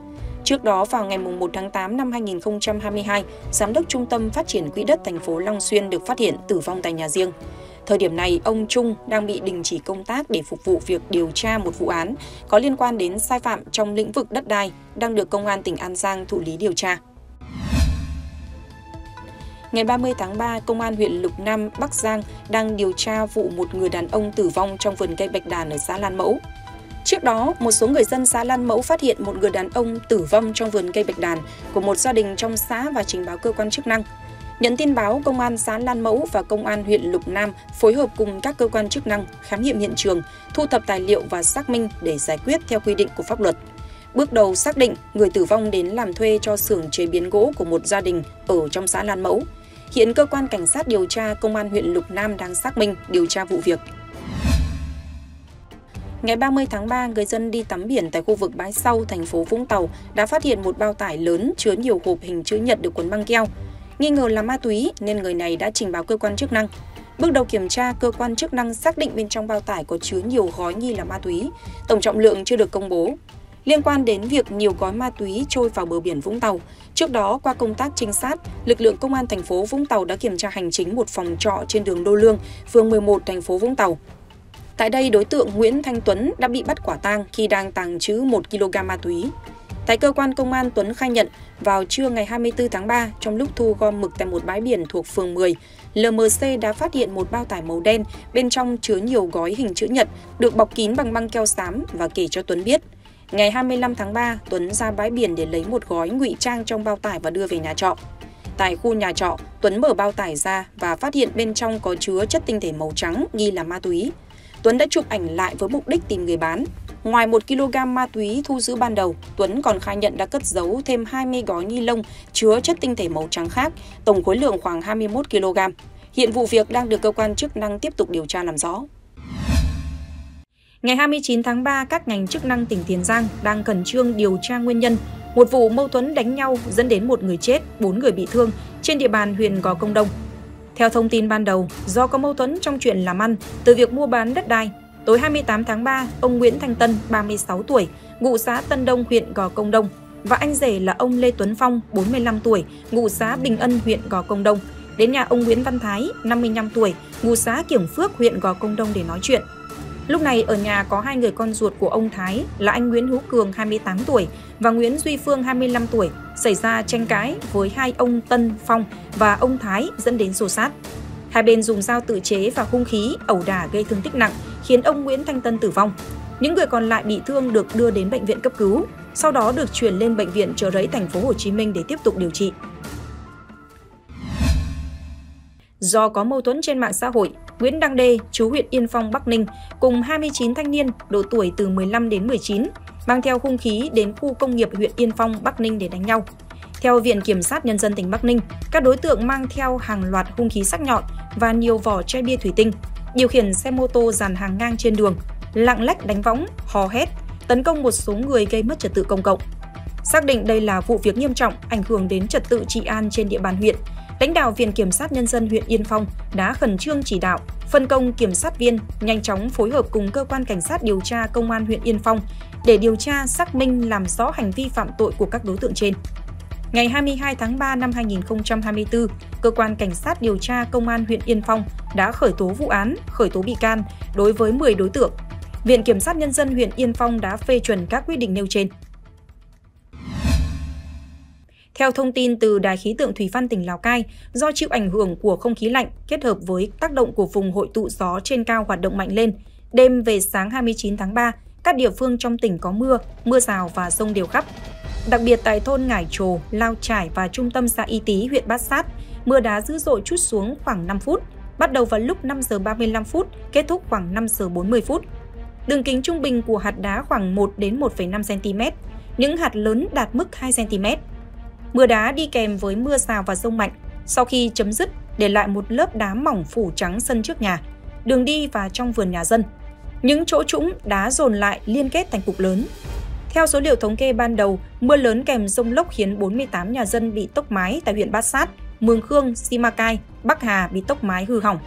Trước đó, vào ngày 1 tháng 8 năm 2022, Giám đốc Trung tâm Phát triển Quỹ đất thành phố Long Xuyên được phát hiện tử vong tại nhà riêng. Thời điểm này, ông Trung đang bị đình chỉ công tác để phục vụ việc điều tra một vụ án có liên quan đến sai phạm trong lĩnh vực đất đai đang được Công an tỉnh An Giang thụ lý điều tra. Ngày 30 tháng 3, Công an huyện Lục Nam, Bắc Giang đang điều tra vụ một người đàn ông tử vong trong vườn cây bạch đàn ở xã Lan Mẫu. Trước đó, một số người dân xã Lan Mẫu phát hiện một người đàn ông tử vong trong vườn cây bạch đàn của một gia đình trong xã và trình báo cơ quan chức năng. Nhận tin báo, Công an xã Lan Mẫu và Công an huyện Lục Nam phối hợp cùng các cơ quan chức năng khám nghiệm hiện trường, thu thập tài liệu và xác minh để giải quyết theo quy định của pháp luật. Bước đầu xác định người tử vong đến làm thuê cho xưởng chế biến gỗ của một gia đình ở trong xã Lan Mẫu. Hiện cơ quan cảnh sát điều tra Công an huyện Lục Nam đang xác minh điều tra vụ việc. Ngày 30 tháng 3, người dân đi tắm biển tại khu vực Bãi Sau, thành phố Vũng Tàu đã phát hiện một bao tải lớn chứa nhiều hộp hình chữ nhật được quấn băng keo. Nghi ngờ là ma túy nên người này đã trình báo cơ quan chức năng. Bước đầu kiểm tra, cơ quan chức năng xác định bên trong bao tải có chứa nhiều gói nghi là ma túy, tổng trọng lượng chưa được công bố. Liên quan đến việc nhiều gói ma túy trôi vào bờ biển Vũng Tàu, trước đó qua công tác trinh sát, lực lượng công an thành phố Vũng Tàu đã kiểm tra hành chính một phòng trọ trên đường Đô Lương, phường 11 thành phố Vũng Tàu. Tại đây, đối tượng Nguyễn Thanh Tuấn đã bị bắt quả tang khi đang tàng trữ 1 kg ma túy. Tại cơ quan công an, Tuấn khai nhận vào trưa ngày 24 tháng 3, trong lúc thu gom mực tại một bãi biển thuộc phường 10, LMC đã phát hiện một bao tải màu đen bên trong chứa nhiều gói hình chữ nhật được bọc kín bằng băng keo xám và kể cho Tuấn biết. Ngày 25 tháng 3, Tuấn ra bãi biển để lấy một gói ngụy trang trong bao tải và đưa về nhà trọ. Tại khu nhà trọ, Tuấn mở bao tải ra và phát hiện bên trong có chứa chất tinh thể màu trắng nghi là ma túy. Tuấn đã chụp ảnh lại với mục đích tìm người bán. Ngoài 1 kg ma túy thu giữ ban đầu, Tuấn còn khai nhận đã cất giấu thêm 20 gói ni lông chứa chất tinh thể màu trắng khác, tổng khối lượng khoảng 21 kg. Hiện vụ việc đang được cơ quan chức năng tiếp tục điều tra làm rõ. Ngày 29 tháng 3, các ngành chức năng tỉnh Tiền Giang đang khẩn trương điều tra nguyên nhân một vụ mâu thuẫn đánh nhau dẫn đến 1 người chết, 4 người bị thương trên địa bàn huyện Gò Công Đông. Theo thông tin ban đầu, do có mâu thuẫn trong chuyện làm ăn từ việc mua bán đất đai, Tối 28 tháng 3, ông Nguyễn Thanh Tân, 36 tuổi, ngụ xã Tân Đông, huyện Gò Công Đông và anh rể là ông Lê Tuấn Phong, 45 tuổi, ngụ xã Bình Ân, huyện Gò Công Đông, đến nhà ông Nguyễn Văn Thái, 55 tuổi, ngụ xã Kiểng Phước, huyện Gò Công Đông để nói chuyện. Lúc này ở nhà có hai người con ruột của ông Thái là anh Nguyễn Hữu Cường, 28 tuổi và Nguyễn Duy Phương, 25 tuổi, xảy ra tranh cãi với hai ông Tân, Phong và ông Thái dẫn đến xô xát. Hai bên dùng dao tự chế và hung khí ẩu đả gây thương tích nặng, khiến ông Nguyễn Thanh Tân tử vong. Những người còn lại bị thương được đưa đến bệnh viện cấp cứu, sau đó được chuyển lên bệnh viện Chợ Rẫy, thành phố Hồ Chí Minh để tiếp tục điều trị. Do có mâu thuẫn trên mạng xã hội, Nguyễn Đăng Đê, chú huyện Yên Phong, Bắc Ninh, cùng 29 thanh niên độ tuổi từ 15 đến 19, mang theo hung khí đến khu công nghiệp huyện Yên Phong, Bắc Ninh để đánh nhau. Theo Viện Kiểm sát Nhân dân tỉnh Bắc Ninh, các đối tượng mang theo hàng loạt hung khí sắc nhọn và nhiều vỏ chai bia thủy tinh, điều khiển xe mô tô dàn hàng ngang trên đường, lạng lách đánh võng, hò hét, tấn công một số người gây mất trật tự công cộng. Xác định đây là vụ việc nghiêm trọng ảnh hưởng đến trật tự trị an trên địa bàn huyện, lãnh đạo Viện Kiểm sát Nhân dân huyện Yên Phong đã khẩn trương chỉ đạo, phân công kiểm sát viên nhanh chóng phối hợp cùng cơ quan cảnh sát điều tra công an huyện Yên Phong để điều tra, xác minh, làm rõ hành vi phạm tội của các đối tượng trên. Ngày 22 tháng 3 năm 2024, Cơ quan Cảnh sát điều tra Công an huyện Yên Phong đã khởi tố vụ án, khởi tố bị can đối với 10 đối tượng. Viện Kiểm sát Nhân dân huyện Yên Phong đã phê chuẩn các quyết định nêu trên. Theo thông tin từ Đài khí tượng Thủy văn tỉnh Lào Cai, do chịu ảnh hưởng của không khí lạnh kết hợp với tác động của vùng hội tụ gió trên cao hoạt động mạnh lên, đêm về sáng 29 tháng 3, các địa phương trong tỉnh có mưa, mưa rào và dông đều khắp. Đặc biệt tại thôn Ngải Trồ, Lao Trải và trung tâm xã Y Tý, huyện Bát Sát, mưa đá dữ dội trút xuống khoảng 5 phút, bắt đầu vào lúc 5 giờ 35 phút, kết thúc khoảng 5 giờ 40 phút. Đường kính trung bình của hạt đá khoảng 1 đến 1,5 cm, những hạt lớn đạt mức 2 cm. Mưa đá đi kèm với mưa rào và dông mạnh, sau khi chấm dứt để lại một lớp đá mỏng phủ trắng sân trước nhà, đường đi và trong vườn nhà dân. Những chỗ trũng đá dồn lại liên kết thành cục lớn. Theo số liệu thống kê ban đầu, mưa lớn kèm dông lốc khiến 48 nhà dân bị tốc mái tại huyện Bát Sát, Mường Khương, Simacai, Bắc Hà bị tốc mái hư hỏng.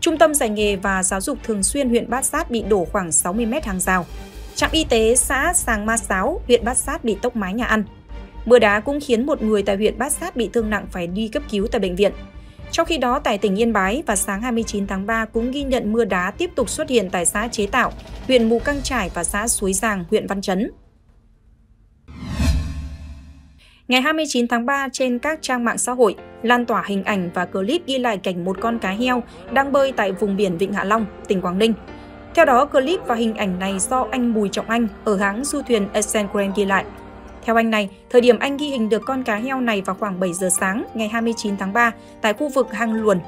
Trung tâm dạy nghề và giáo dục thường xuyên huyện Bát Sát bị đổ khoảng 60 mét hàng rào. Trạm y tế xã Sàng Ma Sáo, huyện Bát Sát bị tốc mái nhà ăn. Mưa đá cũng khiến một người tại huyện Bát Sát bị thương nặng phải đi cấp cứu tại bệnh viện. Trong khi đó, tại tỉnh Yên Bái vào sáng 29 tháng 3 cũng ghi nhận mưa đá tiếp tục xuất hiện tại xã Chế Tạo, huyện Mù Căng Chải và xã Suối Giàng, huyện Văn Chấn. Ngày 29 tháng 3, trên các trang mạng xã hội, lan tỏa hình ảnh và clip ghi lại cảnh một con cá heo đang bơi tại vùng biển Vịnh Hạ Long, tỉnh Quảng Ninh. Theo đó, clip và hình ảnh này do anh Bùi Trọng Anh ở hãng du thuyền Asian Grand ghi lại. Theo anh này, thời điểm anh ghi hình được con cá heo này vào khoảng 7 giờ sáng ngày 29 tháng 3 tại khu vực Hang Luồn.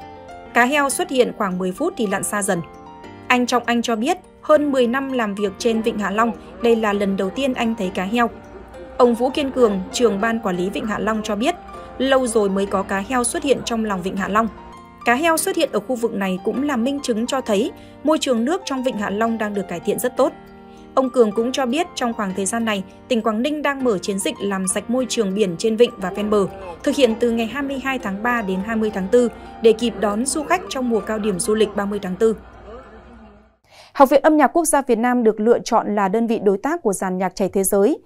Cá heo xuất hiện khoảng 10 phút thì lặn xa dần. Anh Trọng Anh cho biết, hơn 10 năm làm việc trên Vịnh Hạ Long, đây là lần đầu tiên anh thấy cá heo. Ông Vũ Kiên Cường, trưởng ban quản lý Vịnh Hạ Long cho biết, lâu rồi mới có cá heo xuất hiện trong lòng Vịnh Hạ Long. Cá heo xuất hiện ở khu vực này cũng là minh chứng cho thấy môi trường nước trong Vịnh Hạ Long đang được cải thiện rất tốt. Ông Cường cũng cho biết trong khoảng thời gian này, tỉnh Quảng Ninh đang mở chiến dịch làm sạch môi trường biển trên vịnh và ven bờ, thực hiện từ ngày 22 tháng 3 đến 20 tháng 4 để kịp đón du khách trong mùa cao điểm du lịch 30 tháng 4. Học viện Âm nhạc Quốc gia Việt Nam được lựa chọn là đơn vị đối tác của dàn nhạc chảy thế giới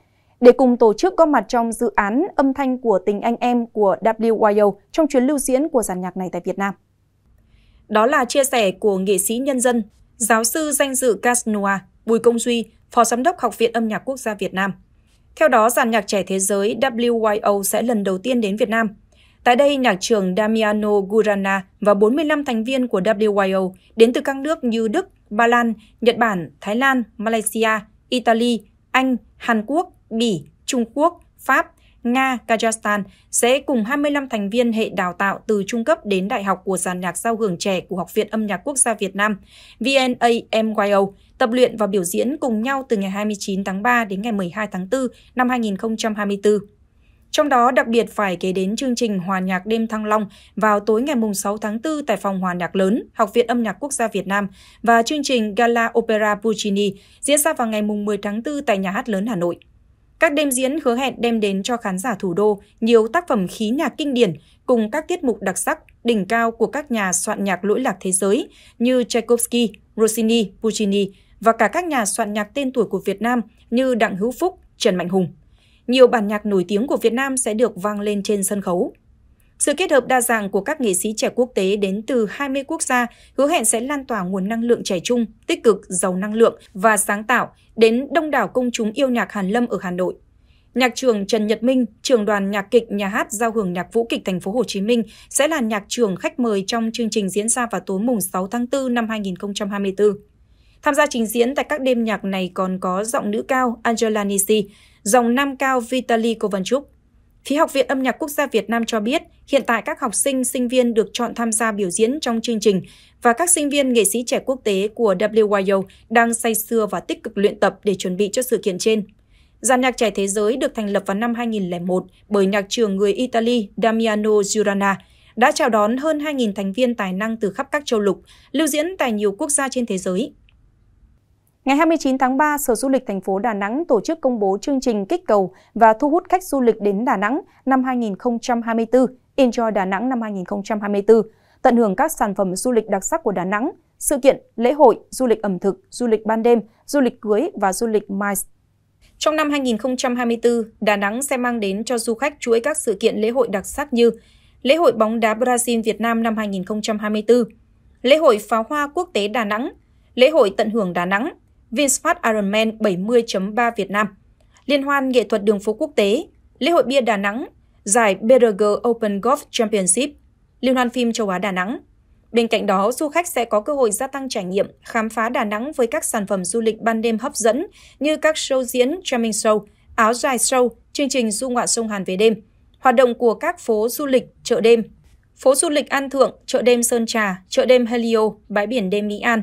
để cùng tổ chức góp mặt trong dự án Âm thanh của tình anh em của WYO trong chuyến lưu diễn của dàn nhạc này tại Việt Nam. Đó là chia sẻ của nghệ sĩ nhân dân, giáo sư danh dự Casnoa Bùi Công Duy, Phó Giám đốc Học viện Âm nhạc Quốc gia Việt Nam. Theo đó, dàn nhạc trẻ thế giới WYO sẽ lần đầu tiên đến Việt Nam. Tại đây, nhạc trưởng Damiano Gurana và 45 thành viên của WYO đến từ các nước như Đức, Ba Lan, Nhật Bản, Thái Lan, Malaysia, Italy, Anh, Hàn Quốc, Bỉ, Trung Quốc, Pháp, Nga, Kazakhstan sẽ cùng 25 thành viên hệ đào tạo từ trung cấp đến đại học của dàn nhạc giao hưởng trẻ của Học viện Âm nhạc Quốc gia Việt Nam VNAMYO tập luyện và biểu diễn cùng nhau từ ngày 29 tháng 3 đến ngày 12 tháng 4 năm 2024. Trong đó đặc biệt phải kể đến chương trình Hòa nhạc đêm Thăng Long vào tối ngày 6 tháng 4 tại phòng Hòa nhạc lớn Học viện Âm nhạc Quốc gia Việt Nam và chương trình Gala Opera Puccini diễn ra vào ngày 10 tháng 4 tại Nhà hát lớn Hà Nội. Các đêm diễn hứa hẹn đem đến cho khán giả thủ đô nhiều tác phẩm khí nhạc kinh điển cùng các tiết mục đặc sắc, đỉnh cao của các nhà soạn nhạc lỗi lạc thế giới như Tchaikovsky, Rossini, Puccini và cả các nhà soạn nhạc tên tuổi của Việt Nam như Đặng Hữu Phúc, Trần Mạnh Hùng. Nhiều bản nhạc nổi tiếng của Việt Nam sẽ được vang lên trên sân khấu. Sự kết hợp đa dạng của các nghệ sĩ trẻ quốc tế đến từ 20 quốc gia hứa hẹn sẽ lan tỏa nguồn năng lượng trẻ trung, tích cực, giàu năng lượng và sáng tạo đến đông đảo công chúng yêu nhạc Hàn Lâm ở Hà Nội. Nhạc trưởng Trần Nhật Minh, trưởng đoàn nhạc kịch Nhà hát Giao hưởng Nhạc vũ kịch Thành phố Hồ Chí Minh sẽ là nhạc trưởng khách mời trong chương trình diễn ra vào tối mùng 6 tháng 4 năm 2024. Tham gia trình diễn tại các đêm nhạc này còn có giọng nữ cao Angela Nisi, giọng nam cao Vitaly Kovalchuk. Phía Học viện Âm nhạc Quốc gia Việt Nam cho biết, hiện tại các học sinh, sinh viên được chọn tham gia biểu diễn trong chương trình và các sinh viên nghệ sĩ trẻ quốc tế của WYO đang say sưa và tích cực luyện tập để chuẩn bị cho sự kiện trên. Dàn nhạc trẻ thế giới được thành lập vào năm 2001 bởi nhạc trưởng người Italy Damiano Giurana đã chào đón hơn 2.000 thành viên tài năng từ khắp các châu lục, lưu diễn tại nhiều quốc gia trên thế giới. Ngày 29 tháng 3, Sở Du lịch thành phố Đà Nẵng tổ chức công bố chương trình kích cầu và thu hút khách du lịch đến Đà Nẵng năm 2024, Enjoy Đà Nẵng năm 2024, tận hưởng các sản phẩm du lịch đặc sắc của Đà Nẵng, sự kiện, lễ hội, du lịch ẩm thực, du lịch ban đêm, du lịch cưới và du lịch MICE. Trong năm 2024, Đà Nẵng sẽ mang đến cho du khách chuỗi các sự kiện lễ hội đặc sắc như Lễ hội bóng đá Brazil Việt Nam năm 2024, Lễ hội pháo hoa quốc tế Đà Nẵng, Lễ hội tận hưởng Đà Nẵng, VinFast Ironman 70.3 Việt Nam, Liên hoan nghệ thuật đường phố quốc tế, Lễ hội bia Đà Nẵng, giải BRG Open Golf Championship, Liên hoan phim châu Á Đà Nẵng. Bên cạnh đó, du khách sẽ có cơ hội gia tăng trải nghiệm, khám phá Đà Nẵng với các sản phẩm du lịch ban đêm hấp dẫn như các show diễn, jamming show, áo dài show, chương trình du ngoạn sông Hàn về đêm, hoạt động của các phố du lịch, chợ đêm, phố du lịch An Thượng, chợ đêm Sơn Trà, chợ đêm Helio, bãi biển đêm Mỹ An.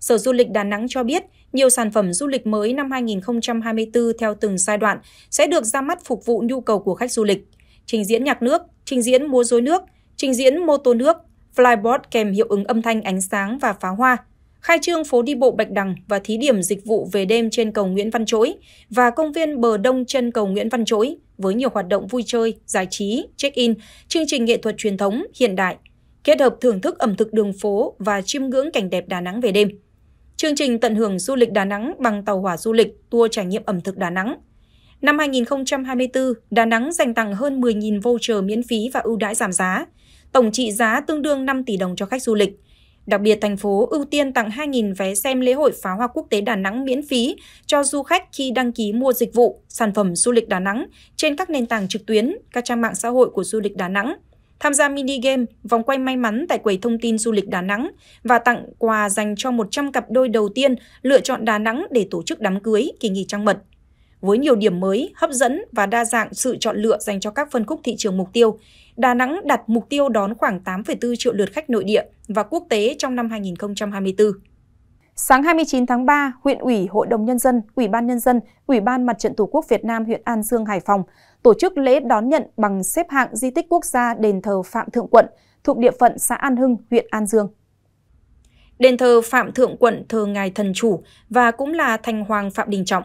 Sở Du lịch Đà Nẵng cho biết, nhiều sản phẩm du lịch mới năm 2024 theo từng giai đoạn sẽ được ra mắt phục vụ nhu cầu của khách du lịch. Trình diễn nhạc nước, trình diễn múa rối nước, trình diễn mô tô nước, flyboard kèm hiệu ứng âm thanh ánh sáng và pháo hoa, khai trương phố đi bộ Bạch Đằng và thí điểm dịch vụ về đêm trên cầu Nguyễn Văn Chỗi và công viên bờ đông chân cầu Nguyễn Văn Chỗi với nhiều hoạt động vui chơi, giải trí, check-in, chương trình nghệ thuật truyền thống hiện đại, kết hợp thưởng thức ẩm thực đường phố và chiêm ngưỡng cảnh đẹp Đà Nẵng về đêm. Chương trình tận hưởng du lịch Đà Nẵng bằng tàu hỏa du lịch, tour trải nghiệm ẩm thực Đà Nẵng. Năm 2024, Đà Nẵng dành tặng hơn 10.000 voucher miễn phí và ưu đãi giảm giá, tổng trị giá tương đương 5 tỷ đồng cho khách du lịch. Đặc biệt, thành phố ưu tiên tặng 2.000 vé xem lễ hội pháo hoa quốc tế Đà Nẵng miễn phí cho du khách khi đăng ký mua dịch vụ, sản phẩm du lịch Đà Nẵng trên các nền tảng trực tuyến, các trang mạng xã hội của du lịch Đà Nẵng, tham gia mini game, vòng quay may mắn tại quầy thông tin du lịch Đà Nẵng và tặng quà dành cho 100 cặp đôi đầu tiên lựa chọn Đà Nẵng để tổ chức đám cưới, kỳ nghỉ trăng mật. Với nhiều điểm mới, hấp dẫn và đa dạng sự chọn lựa dành cho các phân khúc thị trường mục tiêu, Đà Nẵng đặt mục tiêu đón khoảng 8,4 triệu lượt khách nội địa và quốc tế trong năm 2024. Sáng 29 tháng 3, Huyện ủy, Hội đồng Nhân dân, Ủy ban Nhân dân, Ủy ban Mặt trận Tổ quốc Việt Nam huyện An Dương, Hải Phòng tổ chức lễ đón nhận bằng xếp hạng di tích quốc gia đền thờ Phạm Thượng Quận thuộc địa phận xã An Hưng, huyện An Dương. Đền thờ Phạm Thượng Quận thờ Ngài Thần Chủ và cũng là thành hoàng Phạm Đình Trọng.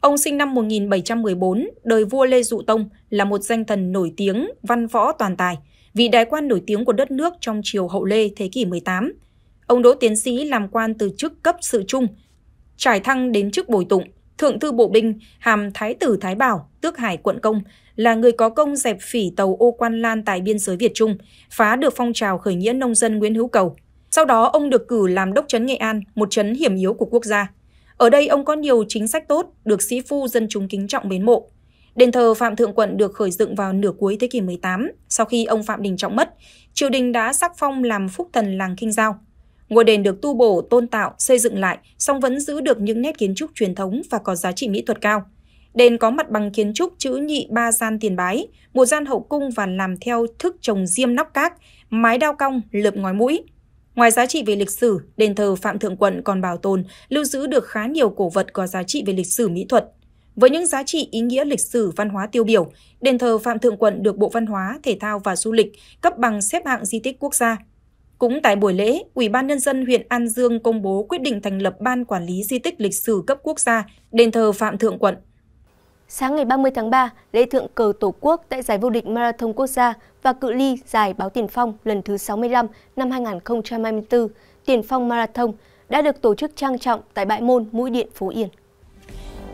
Ông sinh năm 1714, đời vua Lê Dụ Tông, là một danh thần nổi tiếng, văn võ toàn tài, vị đại quan nổi tiếng của đất nước trong triều Hậu Lê thế kỷ 18. Ông Đỗ Tiến Sĩ làm quan từ chức cấp sự trung, trải thăng đến chức bồi tụng, thượng thư bộ binh, hàm thái tử Thái Bảo, tước hải quận công, là người có công dẹp phỉ tàu ô Quan Lan tại biên giới Việt Trung, phá được phong trào khởi nghĩa nông dân Nguyễn Hữu Cầu. Sau đó, ông được cử làm đốc trấn Nghệ An, một trấn hiểm yếu của quốc gia. Ở đây, ông có nhiều chính sách tốt, được sĩ phu dân chúng kính trọng mến mộ. Đền thờ Phạm Thượng Quận được khởi dựng vào nửa cuối thế kỷ 18, sau khi ông Phạm Đình Trọng mất, triều đình đã sắc phong làm phúc thần làng Kinh Giao. Ngôi đền được tu bổ, tôn tạo, xây dựng lại, song vẫn giữ được những nét kiến trúc truyền thống và có giá trị mỹ thuật cao. Đền có mặt bằng kiến trúc chữ nhị 3 gian tiền bái, 1 gian hậu cung và làm theo thức trồng diêm nóc cát, mái đao cong, lợp ngói mũi. Ngoài giá trị về lịch sử, đền thờ Phạm Thượng Quận còn bảo tồn, lưu giữ được khá nhiều cổ vật có giá trị về lịch sử mỹ thuật. Với những giá trị ý nghĩa lịch sử văn hóa tiêu biểu, đền thờ Phạm Thượng Quận được Bộ Văn hóa, Thể thao và Du lịch cấp bằng xếp hạng di tích quốc gia. Cũng tại buổi lễ, Ủy ban Nhân dân huyện An Dương công bố quyết định thành lập Ban Quản lý Di tích Lịch sử cấp quốc gia, đền thờ Phạm Thượng Quận. Sáng ngày 30 tháng 3, lễ thượng cờ Tổ quốc tại giải vô địch Marathon Quốc gia và cự ly giải báo Tiền Phong lần thứ 65 năm 2024, Tiền Phong Marathon đã được tổ chức trang trọng tại bãi môn Mũi Điện, Phú Yên.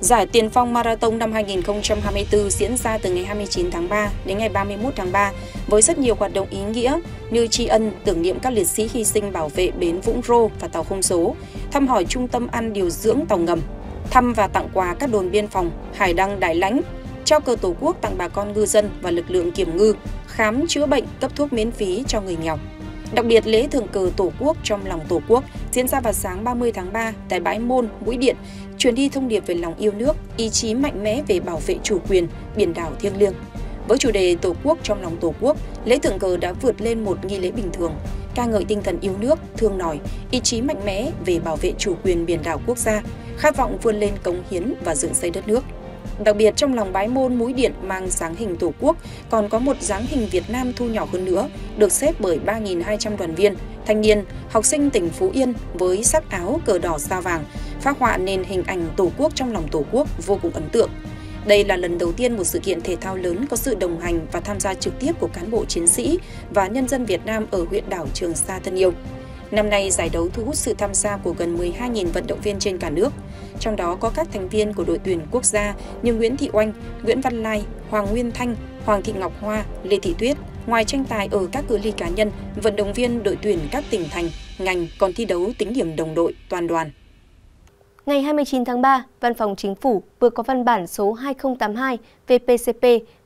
Giải Tiền Phong Marathon năm 2024 diễn ra từ ngày 29 tháng 3 đến ngày 31 tháng 3 với rất nhiều hoạt động ý nghĩa như tri ân, tưởng niệm các liệt sĩ hy sinh bảo vệ bến Vũng Rô và tàu không số, thăm hỏi trung tâm ăn điều dưỡng tàu ngầm, thăm và tặng quà các đồn biên phòng, hải đăng Đại Lãnh, trao cờ Tổ quốc tặng bà con ngư dân và lực lượng kiểm ngư, khám chữa bệnh, cấp thuốc miễn phí cho người nghèo. Đặc biệt, lễ thượng cờ Tổ quốc trong lòng Tổ quốc diễn ra vào sáng 30 tháng 3 tại bãi môn Mũi Điện, truyền đi thông điệp về lòng yêu nước, ý chí mạnh mẽ về bảo vệ chủ quyền, biển đảo thiêng liêng. Với chủ đề Tổ quốc trong lòng Tổ quốc, lễ thượng cờ đã vượt lên một nghi lễ bình thường, ca ngợi tinh thần yêu nước, thương nòi, ý chí mạnh mẽ về bảo vệ chủ quyền biển đảo quốc gia, khát vọng vươn lên cống hiến và dựng xây đất nước. Đặc biệt, trong lòng bãi môn Mũi Điện mang dáng hình Tổ quốc còn có một dáng hình Việt Nam thu nhỏ hơn nữa, được xếp bởi 3.200 đoàn viên, thanh niên, học sinh tỉnh Phú Yên với sắc áo cờ đỏ sao vàng, phác họa nên hình ảnh Tổ quốc trong lòng Tổ quốc vô cùng ấn tượng. Đây là lần đầu tiên một sự kiện thể thao lớn có sự đồng hành và tham gia trực tiếp của cán bộ chiến sĩ và nhân dân Việt Nam ở huyện đảo Trường Sa thân yêu. Năm nay, giải đấu thu hút sự tham gia của gần 12.000 vận động viên trên cả nước. Trong đó có các thành viên của đội tuyển quốc gia như Nguyễn Thị Oanh, Nguyễn Văn Lai, Hoàng Nguyên Thanh, Hoàng Thị Ngọc Hoa, Lê Thị Tuyết. Ngoài tranh tài ở các cự ly cá nhân, vận động viên đội tuyển các tỉnh thành, ngành còn thi đấu tính điểm đồng đội toàn đoàn. Ngày 29 tháng 3, Văn phòng Chính phủ vừa có văn bản số 2082 VPCP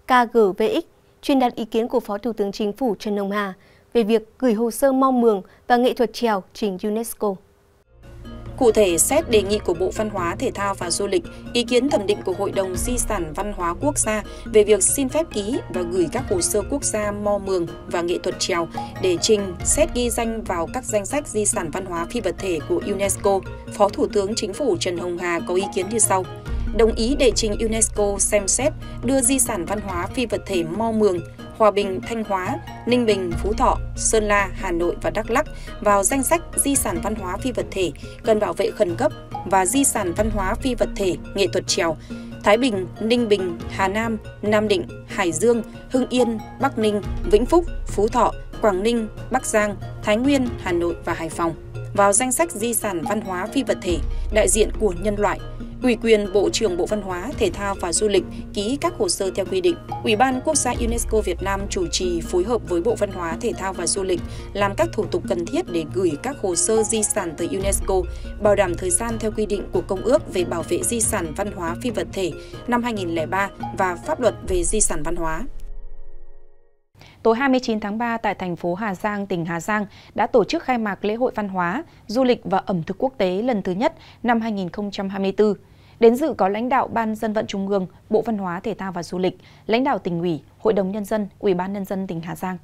KGVX truyền đạt ý kiến của Phó Thủ tướng Chính phủ Trần Hồng Hà về việc gửi hồ sơ mong mường và nghệ thuật chèo trình UNESCO. Cụ thể, xét đề nghị của Bộ Văn hóa, Thể thao và Du lịch, ý kiến thẩm định của Hội đồng Di sản Văn hóa Quốc gia về việc xin phép ký và gửi các hồ sơ quốc gia mò mường và nghệ thuật chèo để trình, xét ghi danh vào các danh sách di sản văn hóa phi vật thể của UNESCO, Phó Thủ tướng Chính phủ Trần Hồng Hà có ý kiến như sau. Đồng ý để trình UNESCO xem xét đưa di sản văn hóa phi vật thể mò mường, Hòa Bình, Thanh Hóa, Ninh Bình, Phú Thọ, Sơn La, Hà Nội và Đắk Lắk vào danh sách di sản văn hóa phi vật thể cần bảo vệ khẩn cấp và di sản văn hóa phi vật thể nghệ thuật chèo Thái Bình, Ninh Bình, Hà Nam, Nam Định, Hải Dương, Hưng Yên, Bắc Ninh, Vĩnh Phúc, Phú Thọ, Quảng Ninh, Bắc Giang, Thái Nguyên, Hà Nội và Hải Phòng vào danh sách di sản văn hóa phi vật thể đại diện của nhân loại. Ủy quyền Bộ trưởng Bộ Văn hóa, Thể thao và Du lịch ký các hồ sơ theo quy định. Ủy ban Quốc gia UNESCO Việt Nam chủ trì phối hợp với Bộ Văn hóa, Thể thao và Du lịch làm các thủ tục cần thiết để gửi các hồ sơ di sản tới UNESCO, bảo đảm thời gian theo quy định của Công ước về bảo vệ di sản văn hóa phi vật thể năm 2003 và Pháp luật về di sản văn hóa. Tối 29 tháng 3 tại thành phố Hà Giang, tỉnh Hà Giang đã tổ chức khai mạc lễ hội văn hóa, du lịch và ẩm thực quốc tế lần thứ nhất năm 2024. Đến dự có lãnh đạo Ban Dân vận Trung ương, Bộ Văn hóa, Thể thao và Du lịch, lãnh đạo tỉnh ủy, Hội đồng Nhân dân, Ủy ban Nhân dân tỉnh Hà Giang.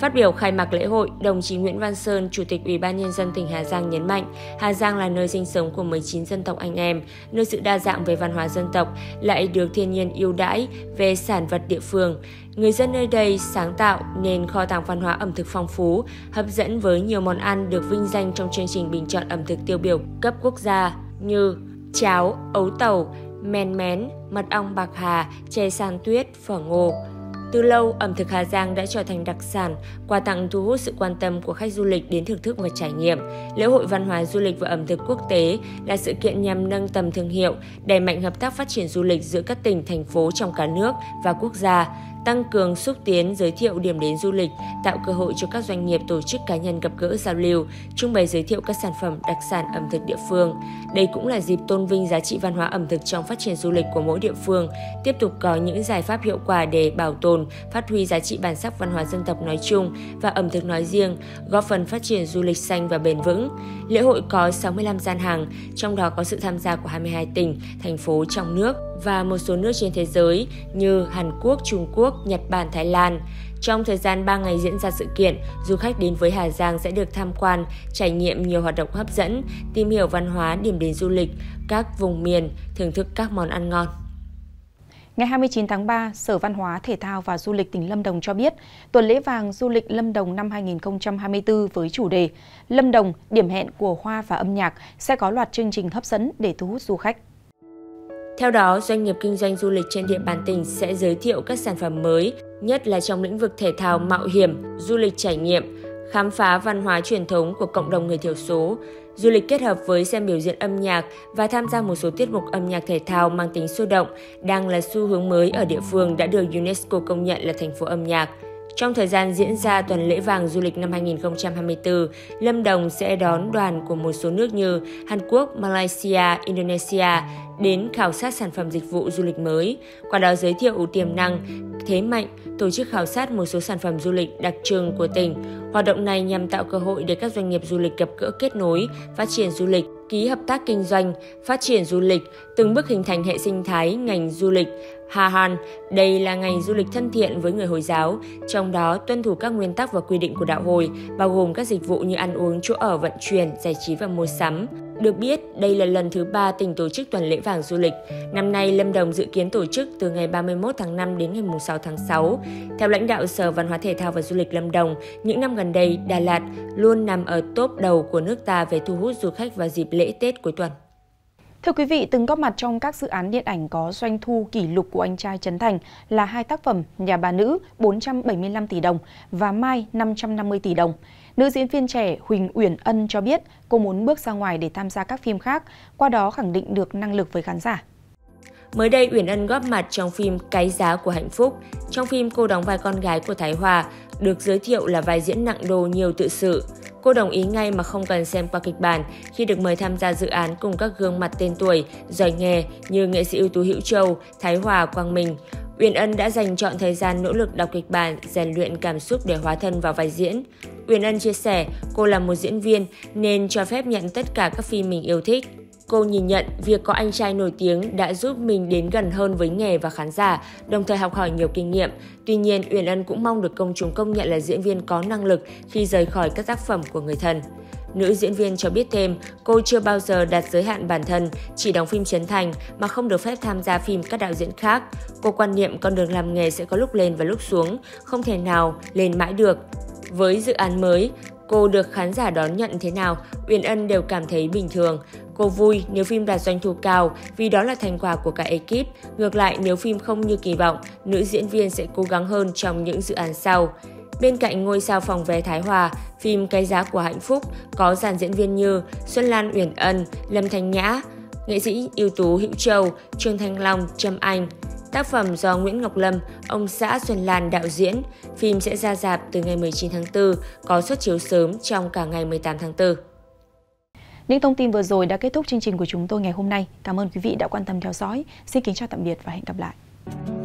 Phát biểu khai mạc lễ hội, đồng chí Nguyễn Văn Sơn, Chủ tịch Ủy ban Nhân dân tỉnh Hà Giang nhấn mạnh, Hà Giang là nơi sinh sống của 19 dân tộc anh em, nơi sự đa dạng về văn hóa dân tộc lại được thiên nhiên ưu đãi về sản vật địa phương. Người dân nơi đây sáng tạo nên kho tàng văn hóa ẩm thực phong phú, hấp dẫn với nhiều món ăn được vinh danh trong chương trình bình chọn ẩm thực tiêu biểu cấp quốc gia như cháo, ấu tàu, men mén, mật ong bạc hà, chè san tuyết, phở ngô. Từ lâu, ẩm thực Hà Giang đã trở thành đặc sản, quà tặng thu hút sự quan tâm của khách du lịch đến thưởng thức và trải nghiệm. Lễ hội văn hóa du lịch và ẩm thực quốc tế là sự kiện nhằm nâng tầm thương hiệu, đẩy mạnh hợp tác phát triển du lịch giữa các tỉnh, thành phố trong cả nước và quốc gia, tăng cường xúc tiến giới thiệu điểm đến du lịch, tạo cơ hội cho các doanh nghiệp, tổ chức cá nhân gặp gỡ giao lưu, trưng bày giới thiệu các sản phẩm đặc sản ẩm thực địa phương. Đây cũng là dịp tôn vinh giá trị văn hóa ẩm thực trong phát triển du lịch của mỗi địa phương, tiếp tục có những giải pháp hiệu quả để bảo tồn, phát huy giá trị bản sắc văn hóa dân tộc nói chung và ẩm thực nói riêng, góp phần phát triển du lịch xanh và bền vững. Lễ hội có 65 gian hàng, trong đó có sự tham gia của 22 tỉnh, thành phố trong nước và một số nước trên thế giới như Hàn Quốc, Trung Quốc, Nhật Bản, Thái Lan. Trong thời gian 3 ngày diễn ra sự kiện, du khách đến với Hà Giang sẽ được tham quan, trải nghiệm nhiều hoạt động hấp dẫn, tìm hiểu văn hóa, điểm đến du lịch, các vùng miền, thưởng thức các món ăn ngon. Ngày 29 tháng 3, Sở Văn hóa, Thể thao và Du lịch tỉnh Lâm Đồng cho biết, tuần lễ vàng du lịch Lâm Đồng năm 2024 với chủ đề Lâm Đồng, điểm hẹn của hoa và âm nhạc sẽ có loạt chương trình hấp dẫn để thu hút du khách. Theo đó, doanh nghiệp kinh doanh du lịch trên địa bàn tỉnh sẽ giới thiệu các sản phẩm mới, nhất là trong lĩnh vực thể thao mạo hiểm, du lịch trải nghiệm, khám phá văn hóa truyền thống của cộng đồng người thiểu số, Du lịch kết hợp với xem biểu diễn âm nhạc và tham gia một số tiết mục âm nhạc thể thao mang tính sôi động đang là xu hướng mới ở địa phương đã được UNESCO công nhận là thành phố âm nhạc. Trong thời gian diễn ra tuần lễ vàng du lịch năm 2024, Lâm Đồng sẽ đón đoàn của một số nước như Hàn Quốc, Malaysia, Indonesia đến khảo sát sản phẩm dịch vụ du lịch mới, qua đó giới thiệu tiềm năng, thế mạnh, tổ chức khảo sát một số sản phẩm du lịch đặc trưng của tỉnh. Hoạt động này nhằm tạo cơ hội để các doanh nghiệp du lịch gặp gỡ, kết nối, phát triển du lịch, ký hợp tác kinh doanh, phát triển du lịch, từng bước hình thành hệ sinh thái ngành du lịch. Hà Hàn, đây là ngành du lịch thân thiện với người Hồi giáo, trong đó tuân thủ các nguyên tắc và quy định của đạo Hồi, bao gồm các dịch vụ như ăn uống, chỗ ở, vận chuyển, giải trí và mua sắm. Được biết, đây là lần thứ 3 tỉnh tổ chức tuần lễ vàng du lịch. Năm nay, Lâm Đồng dự kiến tổ chức từ ngày 31 tháng 5 đến ngày 6 tháng 6. Theo lãnh đạo Sở Văn hóa Thể thao và Du lịch Lâm Đồng, những năm gần đây, Đà Lạt luôn nằm ở top đầu của nước ta về thu hút du khách vào dịp lễ Tết cuối tuần. Thưa quý vị, từng góp mặt trong các dự án điện ảnh có doanh thu kỷ lục của anh trai Trấn Thành là hai tác phẩm Nhà bà nữ 475 tỷ đồng và Mai 550 tỷ đồng. Nữ diễn viên trẻ Huỳnh Uyển Ân cho biết cô muốn bước ra ngoài để tham gia các phim khác, qua đó khẳng định được năng lực với khán giả. Mới đây, Uyển Ân góp mặt trong phim Cái giá của hạnh phúc. Trong phim, cô đóng vai con gái của Thái Hòa, được giới thiệu là vai diễn nặng đô nhiều tự sự. Cô đồng ý ngay mà không cần xem qua kịch bản khi được mời tham gia dự án cùng các gương mặt tên tuổi, giỏi nghề như nghệ sĩ ưu tú Hữu Châu, Thái Hòa, Quang Minh. Uyển Ân đã dành trọn thời gian nỗ lực đọc kịch bản, rèn luyện cảm xúc để hóa thân vào vai diễn. Uyển Ân chia sẻ cô là một diễn viên nên cho phép nhận tất cả các phim mình yêu thích. Cô nhìn nhận việc có anh trai nổi tiếng đã giúp mình đến gần hơn với nghề và khán giả, đồng thời học hỏi nhiều kinh nghiệm. Tuy nhiên, Uyển Ân cũng mong được công chúng công nhận là diễn viên có năng lực khi rời khỏi các tác phẩm của người thân. Nữ diễn viên cho biết thêm, cô chưa bao giờ đặt giới hạn bản thân, chỉ đóng phim Trấn Thành mà không được phép tham gia phim các đạo diễn khác. Cô quan niệm con đường làm nghề sẽ có lúc lên và lúc xuống, không thể nào lên mãi được. Với dự án mới, cô được khán giả đón nhận thế nào, Uyển Ân đều cảm thấy bình thường. Cô vui nếu phim đạt doanh thu cao vì đó là thành quả của cả ekip. Ngược lại, nếu phim không như kỳ vọng, nữ diễn viên sẽ cố gắng hơn trong những dự án sau. Bên cạnh ngôi sao phòng vé Thái Hòa, phim Cái giá của hạnh phúc có dàn diễn viên như Xuân Lan, Uyển Ân, Lâm Thanh Nhã, nghệ sĩ ưu tú Hữu Châu, Trương Thanh Long, Trâm Anh. Tác phẩm do Nguyễn Ngọc Lâm, ông xã Xuân Lan đạo diễn. Phim sẽ ra rạp từ ngày 19 tháng 4, có suất chiếu sớm trong cả ngày 18 tháng 4. Những thông tin vừa rồi đã kết thúc chương trình của chúng tôi ngày hôm nay. Cảm ơn quý vị đã quan tâm theo dõi. Xin kính chào tạm biệt và hẹn gặp lại.